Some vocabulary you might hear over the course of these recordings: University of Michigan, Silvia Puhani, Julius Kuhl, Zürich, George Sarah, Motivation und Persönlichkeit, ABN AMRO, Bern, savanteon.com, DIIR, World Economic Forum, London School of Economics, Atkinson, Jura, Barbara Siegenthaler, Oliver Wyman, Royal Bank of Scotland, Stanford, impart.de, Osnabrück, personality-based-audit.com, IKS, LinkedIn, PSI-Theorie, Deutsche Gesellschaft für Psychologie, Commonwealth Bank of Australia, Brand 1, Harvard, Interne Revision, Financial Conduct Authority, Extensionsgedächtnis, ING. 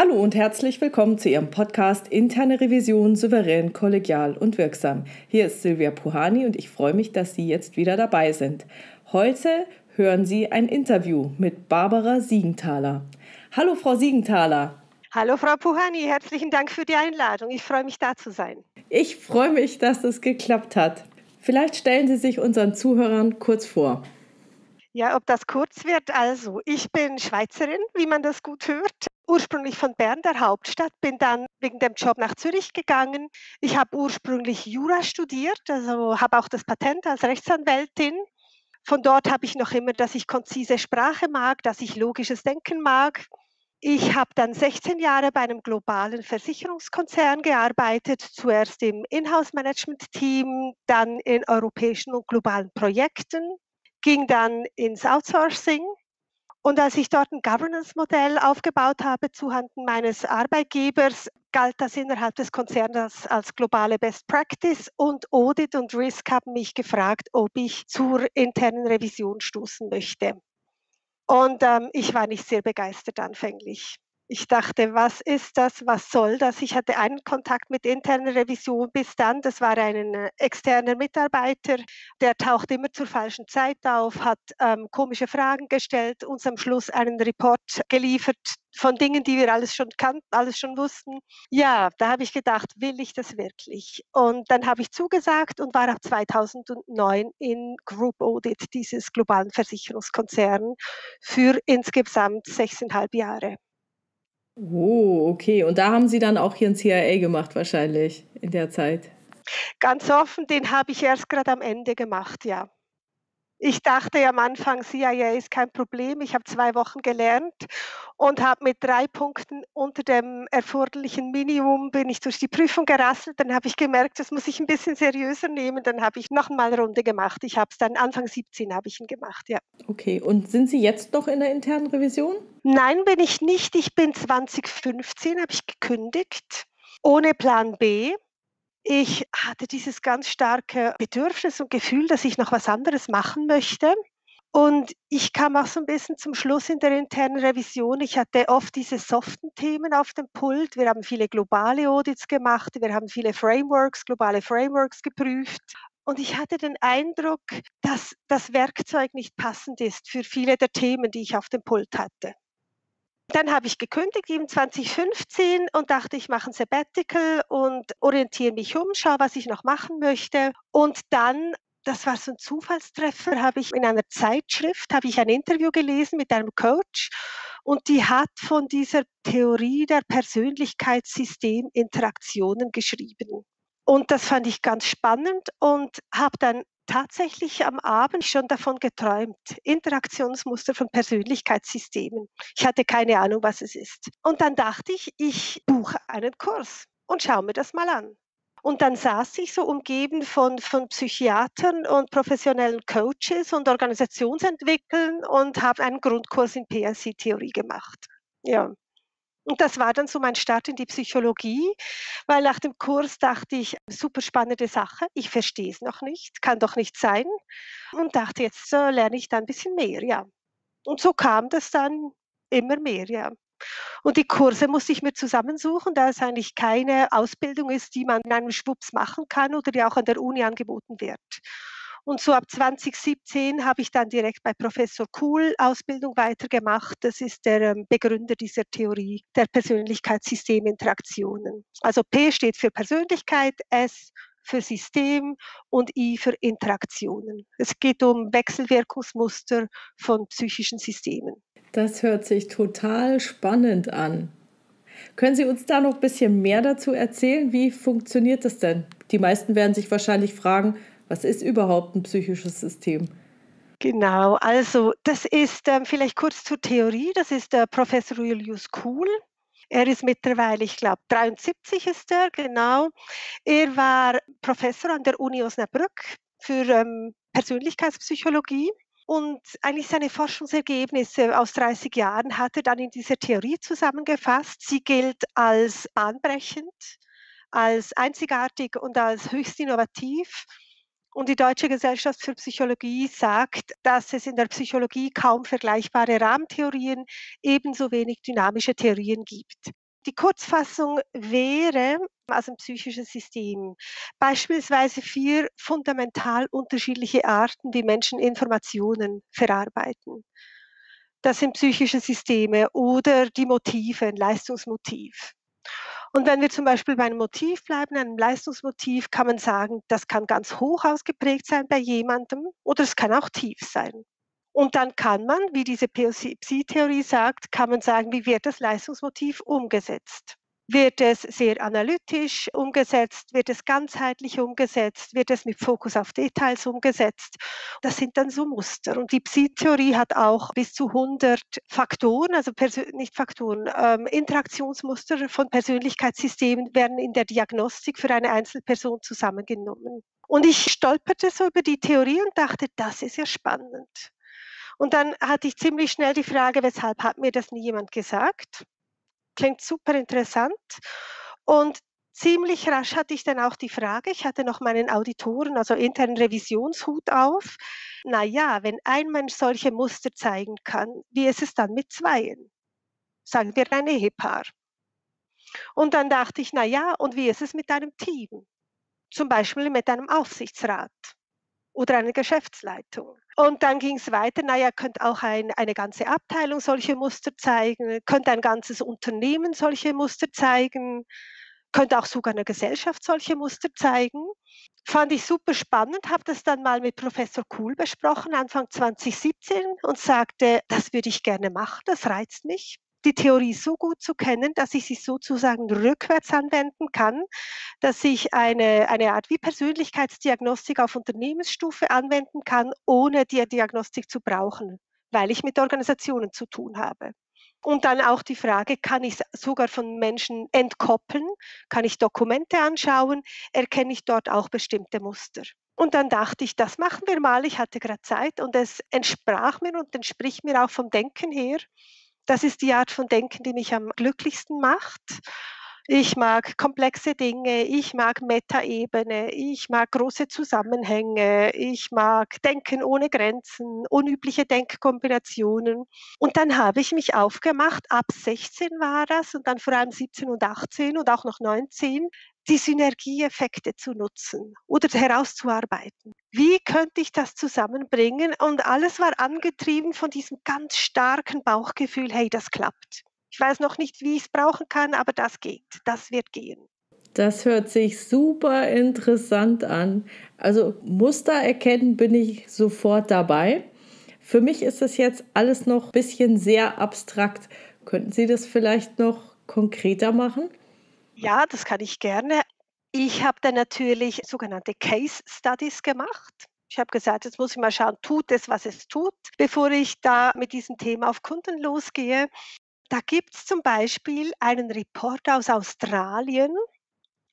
Hallo und herzlich willkommen zu Ihrem Podcast Interne Revision, souverän, kollegial und wirksam. Hier ist Silvia Puhani und ich freue mich, dass Sie jetzt wieder dabei sind. Heute hören Sie ein Interview mit Barbara Siegenthaler. Hallo Frau Siegenthaler. Hallo Frau Puhani, herzlichen Dank für die Einladung. Ich freue mich, da zu sein. Ich freue mich, dass es geklappt hat. Vielleicht stellen Sie sich unseren Zuhörern kurz vor. Ja, ob das kurz wird? Also, ich bin Schweizerin, wie man das gut hört. Ursprünglich von Bern, der Hauptstadt, bin dann wegen dem Job nach Zürich gegangen. Ich habe ursprünglich Jura studiert, also habe auch das Patent als Rechtsanwältin. Von dort habe ich noch immer, dass ich konzise Sprache mag, dass ich logisches Denken mag. Ich habe dann 16 Jahre bei einem globalen Versicherungskonzern gearbeitet, zuerst im Inhouse-Management-Team, dann in europäischen und globalen Projekten, ging dann ins Outsourcing. Und als ich dort ein Governance-Modell aufgebaut habe zuhanden meines Arbeitgebers, galt das innerhalb des Konzerns als globale Best Practice, und Audit und Risk haben mich gefragt, ob ich zur internen Revision stoßen möchte. Und ich war nicht sehr begeistert anfänglich. Ich dachte, was ist das, was soll das? Ich hatte einen Kontakt mit interner Revision bis dann, das war ein externer Mitarbeiter, der taucht immer zur falschen Zeit auf, hat komische Fragen gestellt, uns am Schluss einen Report geliefert von Dingen, die wir alles schon kannten, alles schon wussten. Ja, da habe ich gedacht, will ich das wirklich? Und dann habe ich zugesagt und war ab 2009 in Group Audit dieses globalen Versicherungskonzerns für insgesamt 6,5 Jahre. Oh, okay. Und da haben Sie dann auch hier ein CIA gemacht wahrscheinlich in der Zeit? Ganz offen, den habe ich erst gerade am Ende gemacht, ja. Ich dachte am Anfang, CIA ist kein Problem. Ich habe 2 Wochen gelernt und habe mit 3 Punkten unter dem erforderlichen Minimum bin ich durch die Prüfung gerasselt. Dann habe ich gemerkt, das muss ich ein bisschen seriöser nehmen. Dann habe ich noch mal eine Runde gemacht. Ich habe es dann Anfang 17 habe ich ihn gemacht, ja. Okay, und sind Sie jetzt noch in der internen Revision? Nein, bin ich nicht. Ich bin 2015, habe ich gekündigt, ohne Plan B. Ich hatte dieses ganz starke Bedürfnis und Gefühl, dass ich noch was anderes machen möchte. Und ich kam auch so ein bisschen zum Schluss in der internen Revision. Ich hatte oft diese soften Themen auf dem Pult. Wir haben viele globale Audits gemacht. Wir haben viele Frameworks, globale Frameworks geprüft. Und ich hatte den Eindruck, dass das Werkzeug nicht passend ist für viele der Themen, die ich auf dem Pult hatte. Dann habe ich gekündigt, eben 2015, und dachte, ich mache ein Sabbatical und orientiere mich um, schaue, was ich noch machen möchte. Und dann, das war so ein Zufallstreffer, habe ich in einer Zeitschrift ein Interview gelesen mit einem Coach, und die hat von dieser Theorie der Persönlichkeitssysteminteraktionen geschrieben. Und das fand ich ganz spannend und habe dann tatsächlich am Abend schon davon geträumt. Interaktionsmuster von Persönlichkeitssystemen. Ich hatte keine Ahnung, was es ist. Und dann dachte ich, ich buche einen Kurs und schaue mir das mal an. Und dann saß ich so umgeben von Psychiatern und professionellen Coaches und Organisationsentwicklern und habe einen Grundkurs in PSI-Theorie gemacht. Ja. Und das war dann so mein Start in die Psychologie, weil nach dem Kurs dachte ich, super spannende Sache, ich verstehe es noch nicht, kann doch nicht sein. Und dachte, jetzt lerne ich da ein bisschen mehr, ja. Und so kam das dann immer mehr, ja. Und die Kurse musste ich mir zusammensuchen, da es eigentlich keine Ausbildung ist, die man in einem Schwupps machen kann oder die auch an der Uni angeboten wird. Und so ab 2017 habe ich dann direkt bei Professor Kuhl Ausbildung weitergemacht. Das ist der Begründer dieser Theorie der Persönlichkeitssysteminteraktionen. Also P steht für Persönlichkeit, S für System und I für Interaktionen. Es geht um Wechselwirkungsmuster von psychischen Systemen. Das hört sich total spannend an. Können Sie uns da noch ein bisschen mehr dazu erzählen? Wie funktioniert das denn? Die meisten werden sich wahrscheinlich fragen, was ist überhaupt ein psychisches System? Genau, also das ist vielleicht kurz zur Theorie. Das ist der Professor Julius Kuhl. Er ist mittlerweile, ich glaube, 73 ist er, genau. Er war Professor an der Uni Osnabrück für Persönlichkeitspsychologie. Und eigentlich seine Forschungsergebnisse aus 30 Jahren hat er dann in dieser Theorie zusammengefasst. Sie gilt als bahnbrechend, als einzigartig und als höchst innovativ. Und die Deutsche Gesellschaft für Psychologie sagt, dass es in der Psychologie kaum vergleichbare Rahmentheorien, ebenso wenig dynamische Theorien gibt. Die Kurzfassung wäre aus dem psychischen System. Beispielsweise 4 fundamental unterschiedliche Arten, wie Menschen Informationen verarbeiten. Das sind psychische Systeme oder die Motive, ein Leistungsmotiv. Und wenn wir zum Beispiel bei einem Motiv bleiben, einem Leistungsmotiv, kann man sagen, das kann ganz hoch ausgeprägt sein bei jemandem oder es kann auch tief sein. Und dann kann man, wie diese PSI-Theorie sagt, kann man sagen, wie wird das Leistungsmotiv umgesetzt? Wird es sehr analytisch umgesetzt? Wird es ganzheitlich umgesetzt? Wird es mit Fokus auf Details umgesetzt? Das sind dann so Muster. Und die PSI-Theorie hat auch bis zu 100 Faktoren, also Interaktionsmuster von Persönlichkeitssystemen werden in der Diagnostik für eine Einzelperson zusammengenommen. Und ich stolperte so über die Theorie und dachte, das ist ja spannend. Und dann hatte ich ziemlich schnell die Frage, weshalb hat mir das nie jemand gesagt? Klingt super interessant. Und ziemlich rasch hatte ich dann auch die Frage, ich hatte noch meinen Auditoren, also internen Revisionshut auf. Naja, wenn ein Mensch solche Muster zeigen kann, wie ist es dann mit Zweien? Sagen wir ein Ehepaar. Und dann dachte ich, naja, und wie ist es mit einem Team? Zum Beispiel mit einem Aufsichtsrat oder einer Geschäftsleitung. Und dann ging es weiter, naja, könnte auch eine ganze Abteilung solche Muster zeigen, könnte ein ganzes Unternehmen solche Muster zeigen, könnte auch sogar eine Gesellschaft solche Muster zeigen. Fand ich super spannend, habe das dann mal mit Professor Kuhl besprochen, Anfang 2017, und sagte, das würde ich gerne machen, das reizt mich. Die Theorie so gut zu kennen, dass ich sie sozusagen rückwärts anwenden kann, dass ich eine Art wie Persönlichkeitsdiagnostik auf Unternehmensstufe anwenden kann, ohne die Diagnostik zu brauchen, weil ich mit Organisationen zu tun habe. Und dann auch die Frage, kann ich sogar von Menschen entkoppeln? Kann ich Dokumente anschauen? Erkenne ich dort auch bestimmte Muster? Und dann dachte ich, das machen wir mal. Ich hatte gerade Zeit und es entsprach mir und entspricht mir auch vom Denken her. Das ist die Art von Denken, die mich am glücklichsten macht. Ich mag komplexe Dinge, ich mag Metaebene, ich mag große Zusammenhänge, ich mag Denken ohne Grenzen, unübliche Denkkombinationen. Und dann habe ich mich aufgemacht, ab 16 war das und dann vor allem 17 und 18 und auch noch 19, die Synergieeffekte zu nutzen oder herauszuarbeiten. Wie könnte ich das zusammenbringen? Und alles war angetrieben von diesem ganz starken Bauchgefühl, hey, das klappt. Ich weiß noch nicht, wie ich es brauchen kann, aber das geht, das wird gehen. Das hört sich super interessant an. Also Muster erkennen, bin ich sofort dabei. Für mich ist das jetzt alles noch ein bisschen sehr abstrakt. Könnten Sie das vielleicht noch konkreter machen? Ja, das kann ich gerne. Ich habe dann natürlich sogenannte Case Studies gemacht. Ich habe gesagt, jetzt muss ich mal schauen, tut es, was es tut, bevor ich da mit diesem Thema auf Kunden losgehe. Da gibt es zum Beispiel einen Report aus Australien.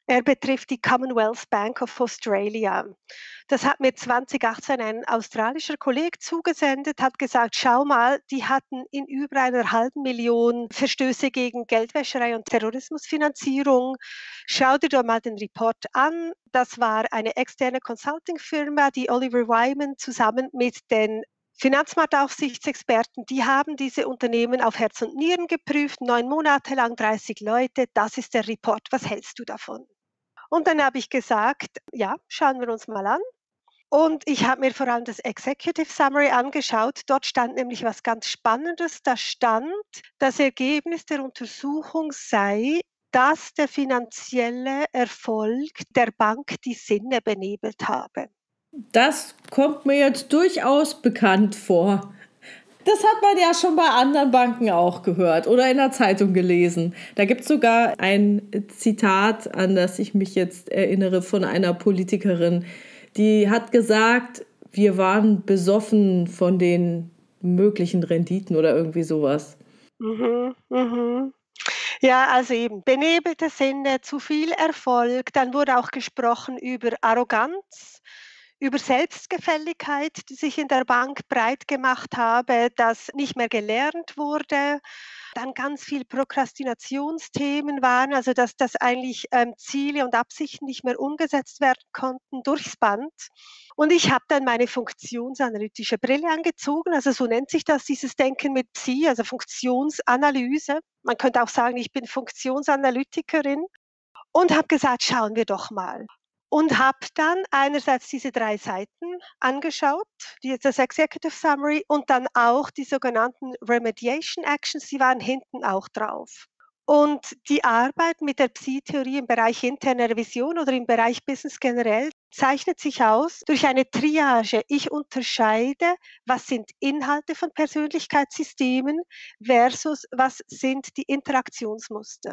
Er betrifft die Commonwealth Bank of Australia. Das hat mir 2018 ein australischer Kollege zugesendet, hat gesagt, schau mal, die hatten in über 1,5 Million Verstöße gegen Geldwäscherei und Terrorismusfinanzierung. Schau dir doch mal den Report an. Das war eine externe Consulting-Firma, die Oliver Wyman zusammen mit den Finanzmarktaufsichtsexperten, die haben diese Unternehmen auf Herz und Nieren geprüft, 9 Monate lang, 30 Leute. Das ist der Report. Was hältst du davon? Und dann habe ich gesagt, ja, schauen wir uns mal an. Und ich habe mir vor allem das Executive Summary angeschaut. Dort stand nämlich was ganz Spannendes. Da stand, das Ergebnis der Untersuchung sei, dass der finanzielle Erfolg der Bank die Sinne benebelt habe. Das kommt mir jetzt durchaus bekannt vor. Das hat man ja schon bei anderen Banken auch gehört oder in der Zeitung gelesen. Da gibt es sogar ein Zitat, an das ich mich jetzt erinnere, von einer Politikerin. Die hat gesagt, wir waren besoffen von den möglichen Renditen oder irgendwie sowas. Ja, also eben benebelte Sinne, zu viel Erfolg. Dann wurde auch gesprochen über Arroganz, über Selbstgefälligkeit, die sich in der Bank breit gemacht habe, das nicht mehr gelernt wurde. Dann ganz viel Prokrastinationsthemen waren, also dass eigentlich Ziele und Absichten nicht mehr umgesetzt werden konnten durchs Band. Und ich habe dann meine funktionsanalytische Brille angezogen, also so nennt sich das, dieses Denken mit Psi, also Funktionsanalyse. Man könnte auch sagen, ich bin Funktionsanalytikerin und habe gesagt, schauen wir doch mal. Und habe dann einerseits diese 3 Seiten angeschaut, das Executive Summary und dann auch die sogenannten Remediation Actions, die waren hinten auch drauf. Und die Arbeit mit der PSI-Theorie im Bereich interne Revision oder im Bereich Business generell zeichnet sich aus durch eine Triage. Ich unterscheide, was sind Inhalte von Persönlichkeitssystemen versus was sind die Interaktionsmuster.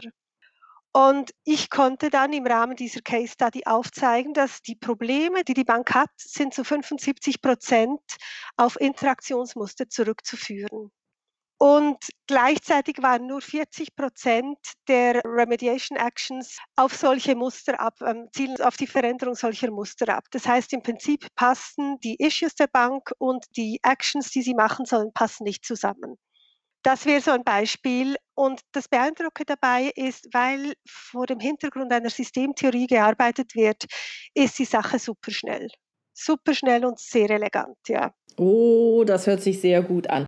Und ich konnte dann im Rahmen dieser Case Study aufzeigen, dass die Probleme, die die Bank hat, sind zu 75% auf Interaktionsmuster zurückzuführen. Und gleichzeitig waren nur 40% der Remediation Actions auf solche Muster ab, zielen auf die Veränderung solcher Muster ab. Das heißt, im Prinzip passen die Issues der Bank und die Actions, die sie machen sollen, passen nicht zusammen. Das wäre so ein Beispiel und das Beeindruckende dabei ist, weil vor dem Hintergrund einer Systemtheorie gearbeitet wird, ist die Sache superschnell. Superschnell und sehr elegant, ja. Oh, das hört sich sehr gut an.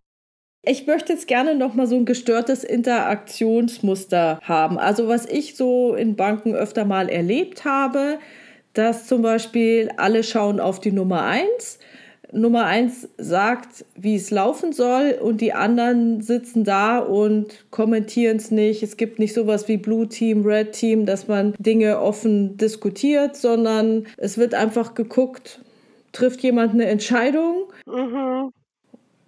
Ich möchte jetzt gerne nochmal so ein gestörtes Interaktionsmuster haben. Also was ich so in Banken öfter mal erlebt habe, dass zum Beispiel alle schauen auf die Nummer 1. Nummer 1 sagt, wie es laufen soll und die anderen sitzen da und kommentieren es nicht. Es gibt nicht sowas wie Blue Team, Red Team, dass man Dinge offen diskutiert, sondern es wird einfach geguckt, trifft jemand eine Entscheidung? Mhm.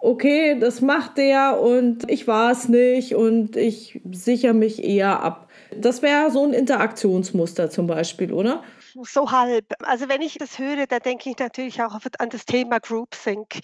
Okay, das macht der und ich war es nicht und ich sichere mich eher ab. Das wäre so ein Interaktionsmuster zum Beispiel, oder? So halb. Also wenn ich das höre, da denke ich natürlich auch an das Thema Groupthink.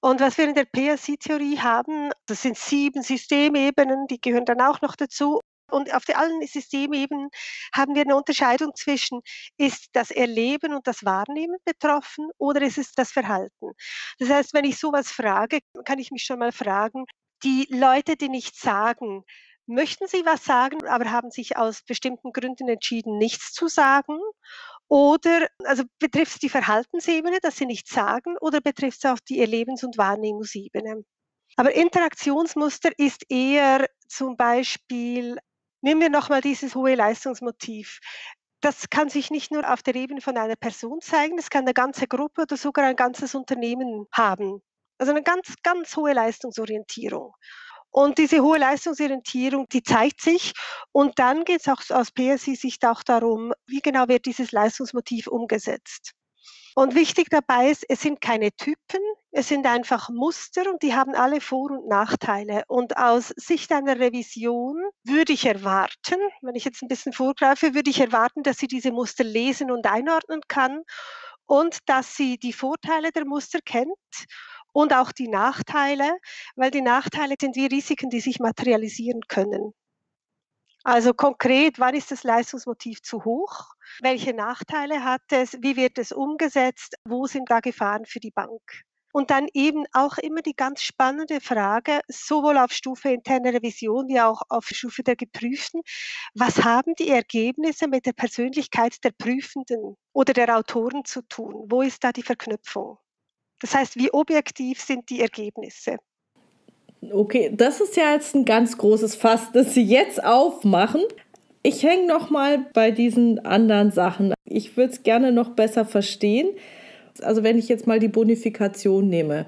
Und was wir in der PSI-Theorie haben, das sind 7 Systemebenen, die gehören dann auch noch dazu. Und auf allen Systemebenen haben wir eine Unterscheidung zwischen, ist das Erleben und das Wahrnehmen betroffen oder ist es das Verhalten? Das heißt, wenn ich sowas frage, kann ich mich schon mal fragen, die Leute, die nichts sagen, möchten sie was sagen, aber haben sich aus bestimmten Gründen entschieden, nichts zu sagen? Oder also betrifft es die Verhaltensebene, dass sie nichts sagen, oder betrifft es auch die Erlebens- und Wahrnehmungsebene? Aber Interaktionsmuster ist eher zum Beispiel, nehmen wir nochmal dieses hohe Leistungsmotiv. Das kann sich nicht nur auf der Ebene von einer Person zeigen, das kann eine ganze Gruppe oder sogar ein ganzes Unternehmen haben. Also eine ganz, ganz hohe Leistungsorientierung. Und diese hohe Leistungsorientierung, die zeigt sich. Und dann geht es auch aus PSI-Sicht auch darum, wie genau wird dieses Leistungsmotiv umgesetzt. Und wichtig dabei ist, es sind keine Typen, es sind einfach Muster und die haben alle Vor- und Nachteile. Und aus Sicht einer Revision würde ich erwarten, wenn ich jetzt ein bisschen vorgreife, würde ich erwarten, dass sie diese Muster lesen und einordnen kann und dass sie die Vorteile der Muster kennt. Und auch die Nachteile, weil die Nachteile sind wie Risiken, die sich materialisieren können. Also konkret, wann ist das Leistungsmotiv zu hoch? Welche Nachteile hat es? Wie wird es umgesetzt? Wo sind da Gefahren für die Bank? Und dann eben auch immer die ganz spannende Frage, sowohl auf Stufe interne Revision wie auch auf Stufe der Geprüften, was haben die Ergebnisse mit der Persönlichkeit der Prüfenden oder der Autoren zu tun? Wo ist da die Verknüpfung? Das heißt, wie objektiv sind die Ergebnisse? Okay, das ist ja jetzt ein ganz großes Fass, das Sie jetzt aufmachen. Ich hänge noch mal bei diesen anderen Sachen. Ich würde es gerne noch besser verstehen. Also wenn ich jetzt mal die Bonifikation nehme.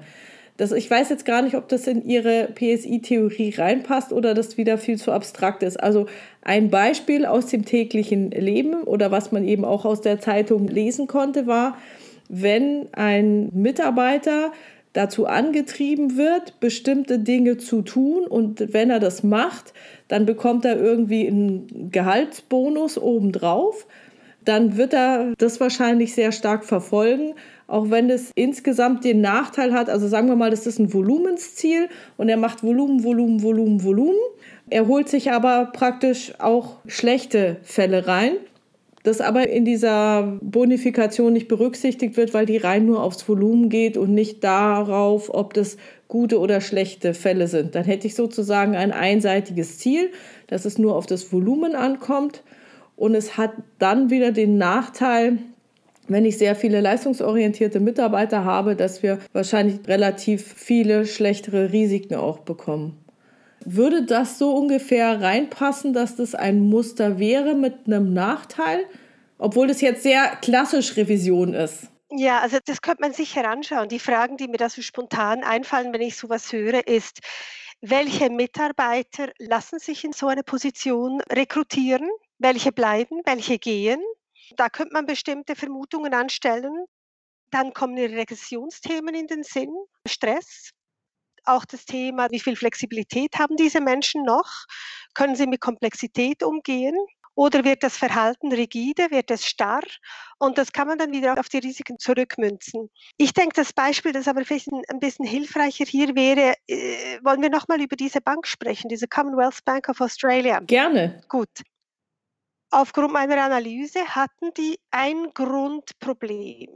Ich weiß jetzt gar nicht, ob das in Ihre PSI-Theorie reinpasst oder das wieder viel zu abstrakt ist. Also ein Beispiel aus dem täglichen Leben oder was man eben auch aus der Zeitung lesen konnte, war, wenn ein Mitarbeiter dazu angetrieben wird, bestimmte Dinge zu tun und wenn er das macht, dann bekommt er irgendwie einen Gehaltsbonus obendrauf, dann wird er das wahrscheinlich sehr stark verfolgen, auch wenn es insgesamt den Nachteil hat, also sagen wir mal, das ist ein Volumensziel und er macht Volumen, Volumen, Volumen, Volumen. Er holt sich aber praktisch auch schlechte Fälle rein. Das aber in dieser Bonifikation nicht berücksichtigt wird, weil die rein nur aufs Volumen geht und nicht darauf, ob das gute oder schlechte Fälle sind. Dann hätte ich sozusagen ein einseitiges Ziel, dass es nur auf das Volumen ankommt. Und es hat dann wieder den Nachteil, wenn ich sehr viele leistungsorientierte Mitarbeiter habe, dass wir wahrscheinlich relativ viele schlechtere Risiken auch bekommen. Würde das so ungefähr reinpassen, dass das ein Muster wäre mit einem Nachteil, obwohl das jetzt sehr klassisch Revision ist? Ja, also das könnte man sich heranschauen. Die Fragen, die mir da so spontan einfallen, wenn ich sowas höre, ist: Welche Mitarbeiter lassen sich in so eine Position rekrutieren? Welche bleiben? Welche gehen? Da könnte man bestimmte Vermutungen anstellen. Dann kommen die Regressionsthemen in den Sinn, Stress. Auch das Thema, wie viel Flexibilität haben diese Menschen noch? Können sie mit Komplexität umgehen? Oder wird das Verhalten rigide, wird es starr? Und das kann man dann wieder auf die Risiken zurückmünzen. Ich denke, das Beispiel, das aber vielleicht ein bisschen hilfreicher hier wäre, wollen wir nochmal über diese Bank sprechen, diese Commonwealth Bank of Australia. Gerne. Gut. Aufgrund meiner Analyse hatten die ein Grundproblem.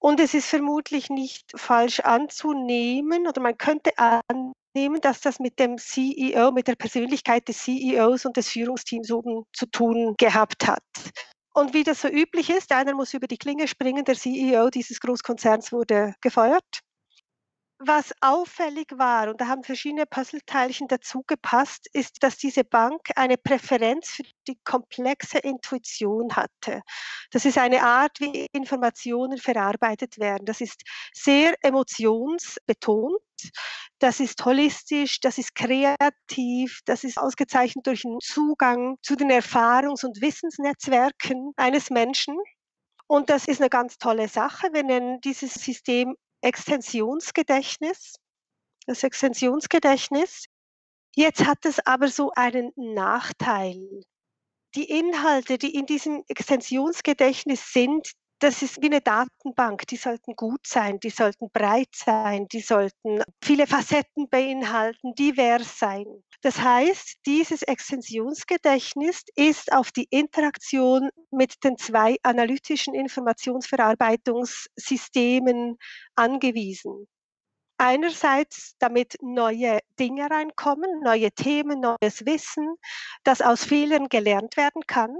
Und es ist vermutlich nicht falsch anzunehmen, oder man könnte annehmen, dass das mit dem CEO, mit der Persönlichkeit des CEOs und des Führungsteams oben zu tun gehabt hat. Und wie das so üblich ist, einer muss über die Klinge springen, der CEO dieses Großkonzerns wurde gefeuert. Was auffällig war, und da haben verschiedene Puzzleteilchen dazu gepasst, ist, dass diese Bank eine Präferenz für die komplexe Intuition hatte. Das ist eine Art, wie Informationen verarbeitet werden. Das ist sehr emotionsbetont, das ist holistisch, das ist kreativ, das ist ausgezeichnet durch einen Zugang zu den Erfahrungs- und Wissensnetzwerken eines Menschen. Und das ist eine ganz tolle Sache. Wir nennen dieses System Extensionsgedächtnis, das Extensionsgedächtnis. Jetzt hat es aber so einen Nachteil. Die Inhalte, die in diesem Extensionsgedächtnis sind, das ist wie eine Datenbank, die sollten gut sein, die sollten breit sein, die sollten viele Facetten beinhalten, divers sein. Das heißt, dieses Extensionsgedächtnis ist auf die Interaktion mit den zwei analytischen Informationsverarbeitungssystemen angewiesen. Einerseits, damit neue Dinge reinkommen, neue Themen, neues Wissen, das aus Fehlern gelernt werden kann.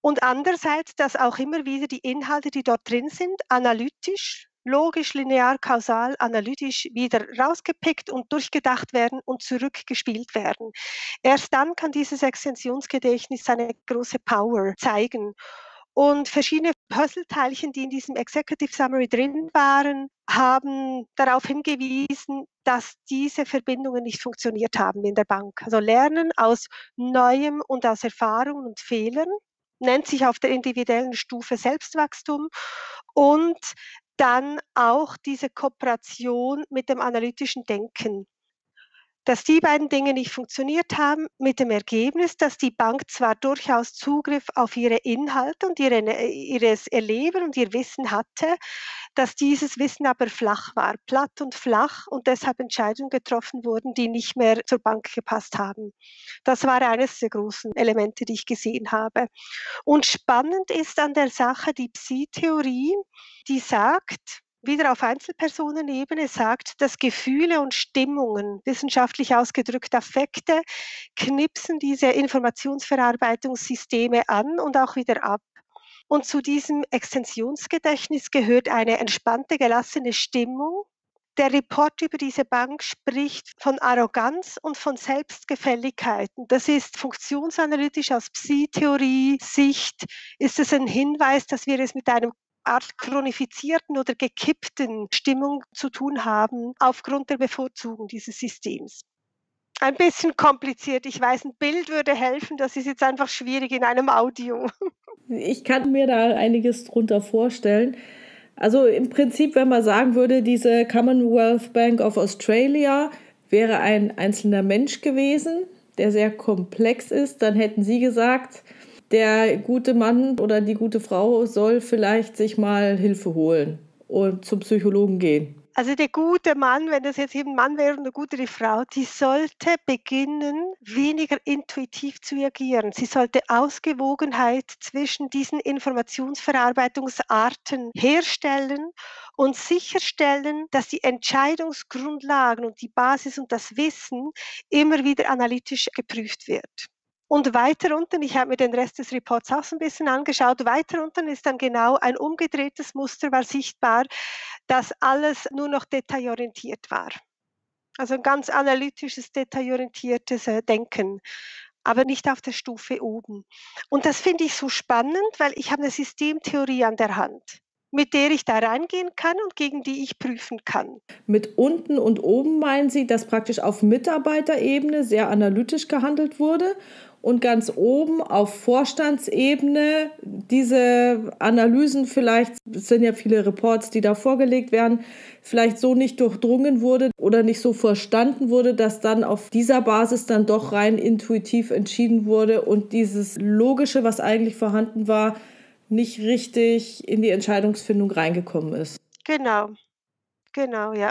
Und andererseits, dass auch immer wieder die Inhalte, die dort drin sind, analytisch, logisch, linear, kausal, analytisch wieder rausgepickt und durchgedacht werden und zurückgespielt werden. Erst dann kann dieses Extensionsgedächtnis seine große Power zeigen. Und verschiedene Puzzleteilchen, die in diesem Executive Summary drin waren, haben darauf hingewiesen, dass diese Verbindungen nicht funktioniert haben in der Bank. Also Lernen aus Neuem und aus Erfahrungen und Fehlern nennt sich auf der individuellen Stufe Selbstwachstum, und dann auch diese Kooperation mit dem analytischen Denken. Dass die beiden Dinge nicht funktioniert haben, mit dem Ergebnis, dass die Bank zwar durchaus Zugriff auf ihre Inhalte und ihres Erleben und ihr Wissen hatte, dass dieses Wissen aber flach war, platt und flach, und deshalb Entscheidungen getroffen wurden, die nicht mehr zur Bank gepasst haben. Das war eines der großen Elemente, die ich gesehen habe. Und spannend ist an der Sache die PSI-Theorie, die sagt, wieder auf Einzelpersonenebene sagt, dass Gefühle und Stimmungen, wissenschaftlich ausgedrückt Affekte, knipsen diese Informationsverarbeitungssysteme an und auch wieder ab. Und zu diesem Extensionsgedächtnis gehört eine entspannte, gelassene Stimmung. Der Report über diese Bank spricht von Arroganz und von Selbstgefälligkeiten. Das ist funktionsanalytisch aus PSI-Theorie-Sicht, ist es ein Hinweis, dass wir es mit einem Art chronifizierten oder gekippten Stimmung zu tun haben, aufgrund der Bevorzugung dieses Systems. Ein bisschen kompliziert. Ich weiß, ein Bild würde helfen. Das ist jetzt einfach schwierig in einem Audio. Ich kann mir da einiges drunter vorstellen. Also im Prinzip, wenn man sagen würde, diese Commonwealth Bank of Australia wäre ein einzelner Mensch gewesen, der sehr komplex ist, dann hätten Sie gesagt, der gute Mann oder die gute Frau soll vielleicht sich mal Hilfe holen und zum Psychologen gehen. Also der gute Mann, wenn das jetzt eben ein Mann wäre und eine gute Frau, die sollte beginnen, weniger intuitiv zu agieren. Sie sollte Ausgewogenheit zwischen diesen Informationsverarbeitungsarten herstellen und sicherstellen, dass die Entscheidungsgrundlagen und die Basis und das Wissen immer wieder analytisch geprüft wird. Und weiter unten, ich habe mir den Rest des Reports auch so ein bisschen angeschaut, weiter unten ist dann genau ein umgedrehtes Muster, war sichtbar, dass alles nur noch detailorientiert war. Also ein ganz analytisches, detailorientiertes Denken, aber nicht auf der Stufe oben. Und das finde ich so spannend, weil ich habe eine Systemtheorie an der Hand, mit der ich da reingehen kann und gegen die ich prüfen kann. Mit unten und oben meinen Sie, dass praktisch auf Mitarbeiterebene sehr analytisch gehandelt wurde und ganz oben auf Vorstandsebene diese Analysen vielleicht, es sind ja viele Reports, die da vorgelegt werden, vielleicht so nicht durchdrungen wurde oder nicht so verstanden wurde, dass dann auf dieser Basis dann doch rein intuitiv entschieden wurde und dieses Logische, was eigentlich vorhanden war, nicht richtig in die Entscheidungsfindung reingekommen ist. Genau, ja.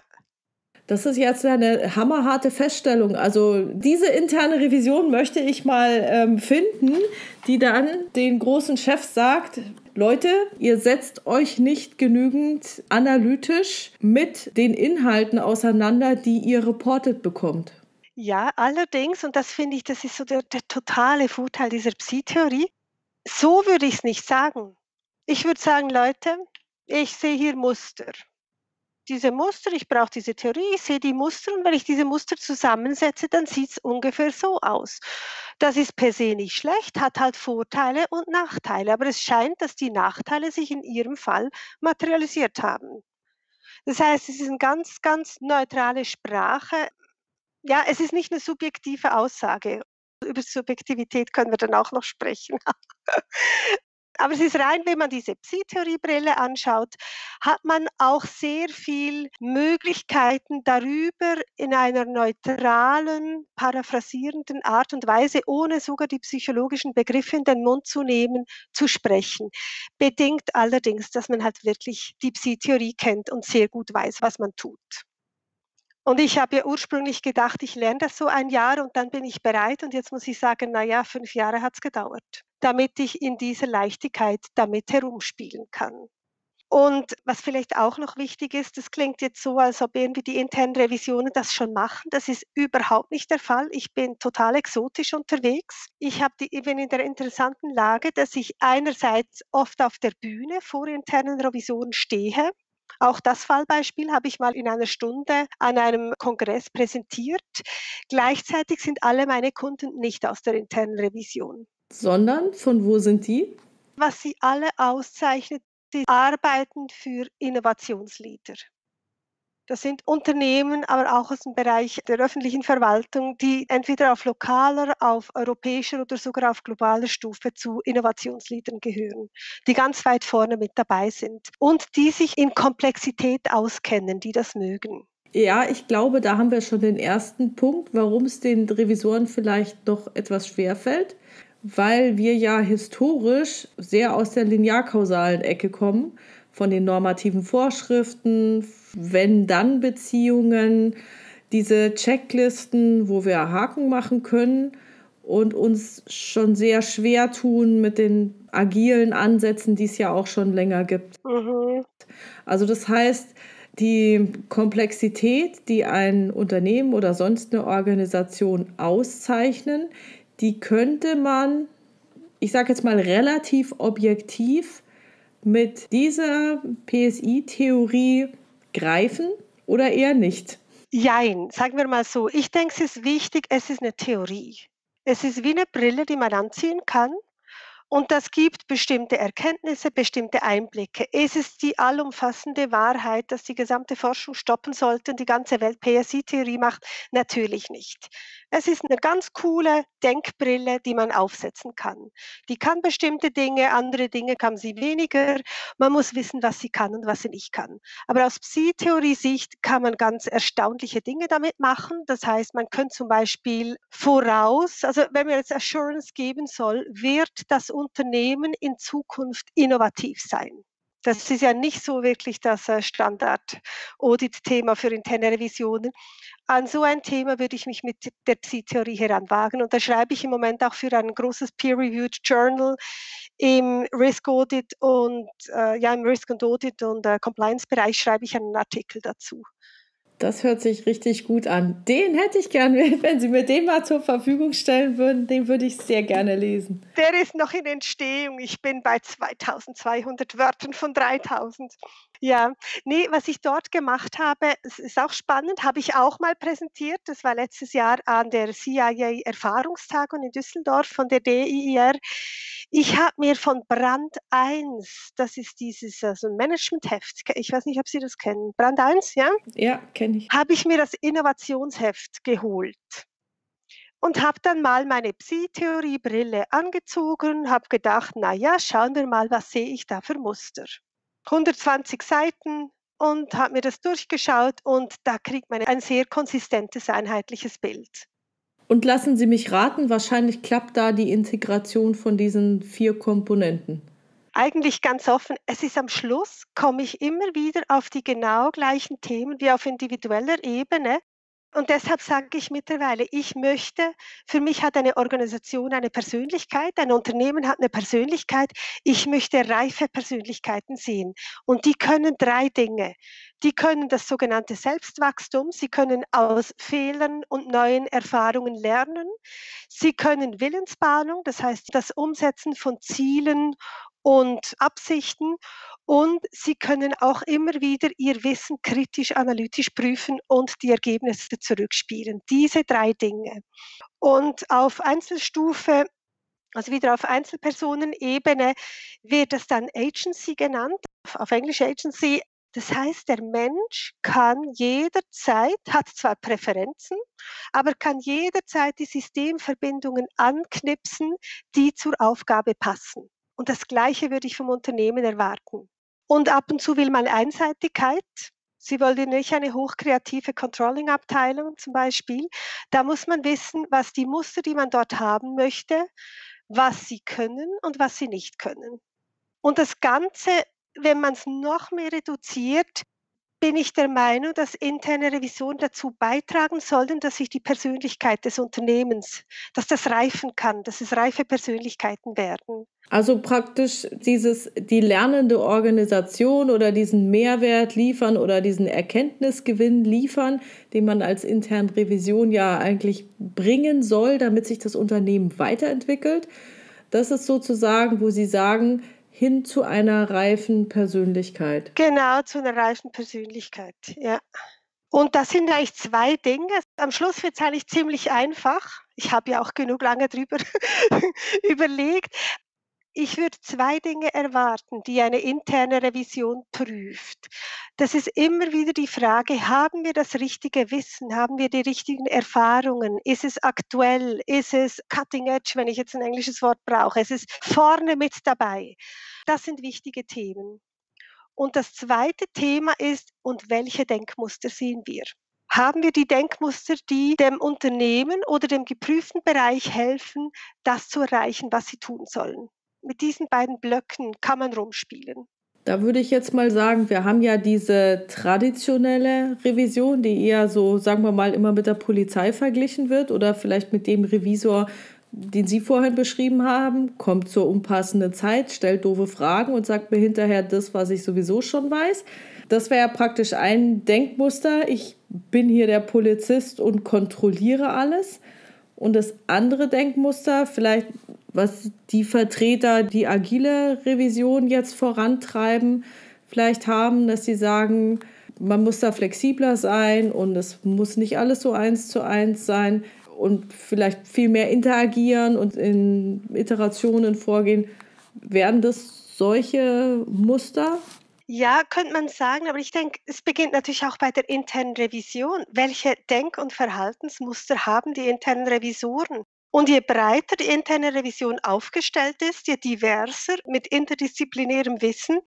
Das ist jetzt eine hammerharte Feststellung. Also diese interne Revision möchte ich mal finden, die dann den großen Chefs sagt, Leute, ihr setzt euch nicht genügend analytisch mit den Inhalten auseinander, die ihr reportet bekommt. Ja, allerdings, und das finde ich, das ist so der totale Vorteil dieser Psi-Theorie. So würde ich es nicht sagen. Ich würde sagen, Leute, ich sehe hier Muster. Diese Muster, ich brauche diese Theorie, ich sehe die Muster und wenn ich diese Muster zusammensetze, dann sieht es ungefähr so aus. Das ist per se nicht schlecht, hat halt Vorteile und Nachteile, aber es scheint, dass die Nachteile sich in Ihrem Fall materialisiert haben. Das heißt, es ist eine ganz, ganz neutrale Sprache. Ja, es ist nicht eine subjektive Aussage. Über Subjektivität können wir dann auch noch sprechen. Aber es ist rein, wenn man diese Psi-Theorie-Brille anschaut, hat man auch sehr viele Möglichkeiten darüber in einer neutralen, paraphrasierenden Art und Weise, ohne sogar die psychologischen Begriffe in den Mund zu nehmen, zu sprechen. Bedingt allerdings, dass man halt wirklich die Psi-Theorie kennt und sehr gut weiß, was man tut. Und ich habe ja ursprünglich gedacht, ich lerne das so ein Jahr und dann bin ich bereit. Und jetzt muss ich sagen, naja, 5 Jahre hat es gedauert, damit ich in dieser Leichtigkeit damit herumspielen kann. Und was vielleicht auch noch wichtig ist, das klingt jetzt so, als ob irgendwie die internen Revisionen das schon machen. Das ist überhaupt nicht der Fall. Ich bin total exotisch unterwegs. Ich bin in der interessanten Lage, dass ich einerseits oft auf der Bühne vor internen Revisionen stehe. Auch das Fallbeispiel habe ich mal in einer Stunde an einem Kongress präsentiert. Gleichzeitig sind alle meine Kunden nicht aus der internen Revision. Sondern von wo sind die? Was sie alle auszeichnet, die arbeiten für Innovationsleader. Das sind Unternehmen, aber auch aus dem Bereich der öffentlichen Verwaltung, die entweder auf lokaler, auf europäischer oder sogar auf globaler Stufe zu Innovationsleadern gehören, die ganz weit vorne mit dabei sind und die sich in Komplexität auskennen, die das mögen. Ja, ich glaube, da haben wir schon den ersten Punkt, warum es den Revisoren vielleicht noch etwas schwerfällt, weil wir ja historisch sehr aus der linearkausalen Ecke kommen, von den normativen Vorschriften, Wenn-Dann-Beziehungen, diese Checklisten, wo wir Haken machen können und uns schon sehr schwer tun mit den agilen Ansätzen, die es ja auch schon länger gibt. Mhm. Also das heißt, die Komplexität, die ein Unternehmen oder sonst eine Organisation auszeichnen, die könnte man, ich sage jetzt mal relativ objektiv, mit dieser PSI-Theorie greifen oder eher nicht? Jein, sagen wir mal so. Ich denke, es ist wichtig, es ist eine Theorie. Es ist wie eine Brille, die man anziehen kann. Und das gibt bestimmte Erkenntnisse, bestimmte Einblicke. Es ist die allumfassende Wahrheit, dass die gesamte Forschung stoppen sollte und die ganze Welt PSI-Theorie macht? Natürlich nicht. Es ist eine ganz coole Denkbrille, die man aufsetzen kann. Die kann bestimmte Dinge, andere Dinge kann sie weniger. Man muss wissen, was sie kann und was sie nicht kann. Aber aus Psi-Theorie-Sicht kann man ganz erstaunliche Dinge damit machen. Das heißt, man könnte zum Beispiel voraus, also wenn man jetzt Assurance geben soll, wird das Unternehmen in Zukunft innovativ sein. Das ist ja nicht so wirklich das Standard-Audit-Thema für interne Revisionen. An so ein Thema würde ich mich mit der PSI-Theorie heranwagen. Und da schreibe ich im Moment auch für ein großes Peer-Reviewed Journal im Risk-Audit und Compliance-Bereich schreibe ich einen Artikel dazu. Das hört sich richtig gut an. Den hätte ich gern, wenn Sie mir den mal zur Verfügung stellen würden, den würde ich sehr gerne lesen. Der ist noch in Entstehung. Ich bin bei 2200 Wörtern von 3000. Ja, nee, was ich dort gemacht habe, es ist auch spannend, habe ich auch mal präsentiert. Das war letztes Jahr an der CIA-Erfahrungstagung in Düsseldorf von der DIIR. Ich habe mir von Brand 1, das ist dieses so ein Managementheft, ich weiß nicht, ob Sie das kennen. Brand 1, ja? Ja, kenne ich. Habe ich mir das Innovationsheft geholt. Und habe dann mal meine PSI-Theorie-Brille angezogen, habe gedacht, naja, schauen wir mal, was sehe ich da für Muster. 120 Seiten und habe mir das durchgeschaut und da kriegt man ein sehr konsistentes, einheitliches Bild. Und lassen Sie mich raten, wahrscheinlich klappt da die Integration von diesen 4 Komponenten. Eigentlich ganz offen. Es ist am Schluss, komme ich immer wieder auf die genau gleichen Themen wie auf individueller Ebene. Und deshalb sage ich mittlerweile, ich möchte, für mich hat eine Organisation eine Persönlichkeit, ein Unternehmen hat eine Persönlichkeit, ich möchte reife Persönlichkeiten sehen. Und die können 3 Dinge. Die können das sogenannte Selbstwachstum, sie können aus Fehlern und neuen Erfahrungen lernen, sie können Willensbahnung, das heißt das Umsetzen von Zielen und Absichten, und sie können auch immer wieder ihr Wissen kritisch, analytisch prüfen und die Ergebnisse zurückspielen. Diese 3 Dinge. Und auf Einzelstufe, also wieder auf Einzelpersonenebene, wird das dann Agency genannt, auf Englisch Agency. Das heißt, der Mensch kann jederzeit, hat zwar Präferenzen, aber kann jederzeit die Systemverbindungen anknipsen, die zur Aufgabe passen. Und das Gleiche würde ich vom Unternehmen erwarten. Und ab und zu will man Einseitigkeit. Sie wollen nicht eine hochkreative Controlling-Abteilung zum Beispiel. Da muss man wissen, was die Muster, die man dort haben möchte, was sie können und was sie nicht können. Und das Ganze, wenn man es noch mehr reduziert, bin ich der Meinung, dass interne Revision dazu beitragen sollen, dass sich die Persönlichkeit des Unternehmens, dass das reifen kann, dass es reife Persönlichkeiten werden. Also praktisch die lernende Organisation oder diesen Mehrwert liefern oder diesen Erkenntnisgewinn liefern, den man als interne Revision ja eigentlich bringen soll, damit sich das Unternehmen weiterentwickelt. Das ist sozusagen, wo Sie sagen, hin zu einer reifen Persönlichkeit. Genau, zu einer reifen Persönlichkeit, ja. Und das sind eigentlich 2 Dinge. Am Schluss wird es eigentlich ziemlich einfach. Ich habe ja auch genug lange drüber überlegt. Ich würde 2 Dinge erwarten, die eine interne Revision prüft. Das ist immer wieder die Frage, haben wir das richtige Wissen? Haben wir die richtigen Erfahrungen? Ist es aktuell? Ist es cutting edge, wenn ich jetzt ein englisches Wort brauche? Es ist vorne mit dabei. Das sind wichtige Themen. Und das zweite Thema ist, und welche Denkmuster sehen wir? Haben wir die Denkmuster, die dem Unternehmen oder dem geprüften Bereich helfen, das zu erreichen, was sie tun sollen? Mit diesen beiden Blöcken kann man rumspielen. Da würde ich jetzt mal sagen, wir haben ja diese traditionelle Revision, die eher so, sagen wir mal, immer mit der Polizei verglichen wird oder vielleicht mit dem Revisor, den Sie vorhin beschrieben haben, kommt zur unpassenden Zeit, stellt doofe Fragen und sagt mir hinterher das, was ich sowieso schon weiß. Das wäre ja praktisch ein Denkmuster. Ich bin hier der Polizist und kontrolliere alles. Und das andere Denkmuster, vielleicht was die Vertreter, die agile Revision jetzt vorantreiben, vielleicht haben, dass sie sagen, man muss da flexibler sein und es muss nicht alles so 1:1 sein und vielleicht viel mehr interagieren und in Iterationen vorgehen. Wären das solche Muster? Ja, könnte man sagen, aber ich denke, es beginnt natürlich auch bei der internen Revision. Welche Denk- und Verhaltensmuster haben die internen Revisoren? Und je breiter die interne Revision aufgestellt ist, je diverser mit interdisziplinärem Wissen,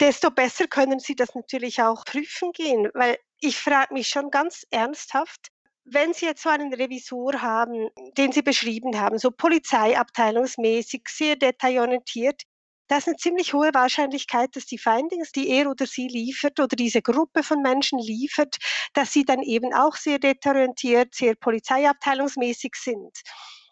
desto besser können Sie das natürlich auch prüfen gehen. Weil ich frage mich schon ganz ernsthaft, wenn Sie jetzt so einen Revisor haben, den Sie beschrieben haben, so polizeiabteilungsmäßig, sehr detailorientiert, Da ist eine ziemlich hohe Wahrscheinlichkeit, dass die Findings, die er oder sie liefert oder diese Gruppe von Menschen liefert, dass sie dann eben auch sehr detailorientiert, sehr polizeiabteilungsmäßig sind.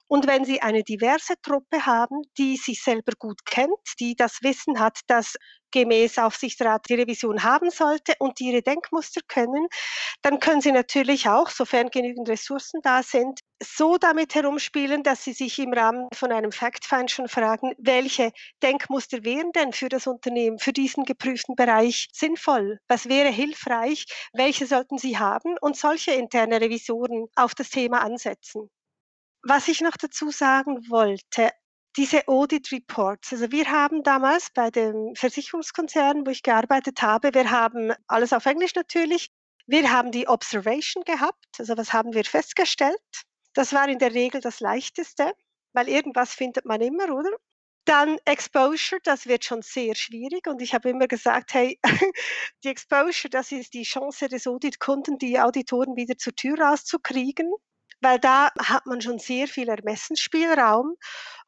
Und wenn Sie eine diverse Truppe haben, die sich selber gut kennt, die das Wissen hat, das gemäß Aufsichtsrat die Revision haben sollte und die ihre Denkmuster können, dann können Sie natürlich auch, sofern genügend Ressourcen da sind, so damit herumspielen, dass Sie sich im Rahmen von einem Fact-Find schon fragen, welche Denkmuster wären denn für das Unternehmen, für diesen geprüften Bereich sinnvoll? Was wäre hilfreich? Welche sollten Sie haben? Und solche interne Revisoren auf das Thema ansetzen. Was ich noch dazu sagen wollte, diese Audit Reports, also wir haben damals bei dem Versicherungskonzern, wo ich gearbeitet habe, wir haben alles auf Englisch natürlich, wir haben die Observation gehabt, also was haben wir festgestellt? Das war in der Regel das Leichteste, weil irgendwas findet man immer, oder? Dann Exposure, das wird schon sehr schwierig und ich habe immer gesagt, hey, die Exposure, das ist die Chance des Auditkunden, die Auditoren wieder zur Tür rauszukriegen. Weil da hat man schon sehr viel Ermessensspielraum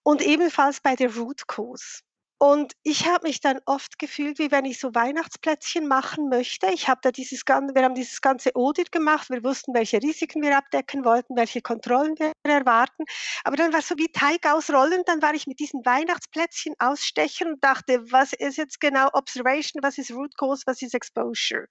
und ebenfalls bei der Root Cause. Und ich habe mich dann oft gefühlt, wie wenn ich so Weihnachtsplätzchen machen möchte. Wir haben dieses ganze Audit gemacht, wir wussten, welche Risiken wir abdecken wollten, welche Kontrollen wir erwarten. Aber dann war es so wie Teig ausrollen, dann war ich mit diesen Weihnachtsplätzchen ausstechen und dachte, was ist jetzt genau Observation, was ist Root Cause, was ist Exposure?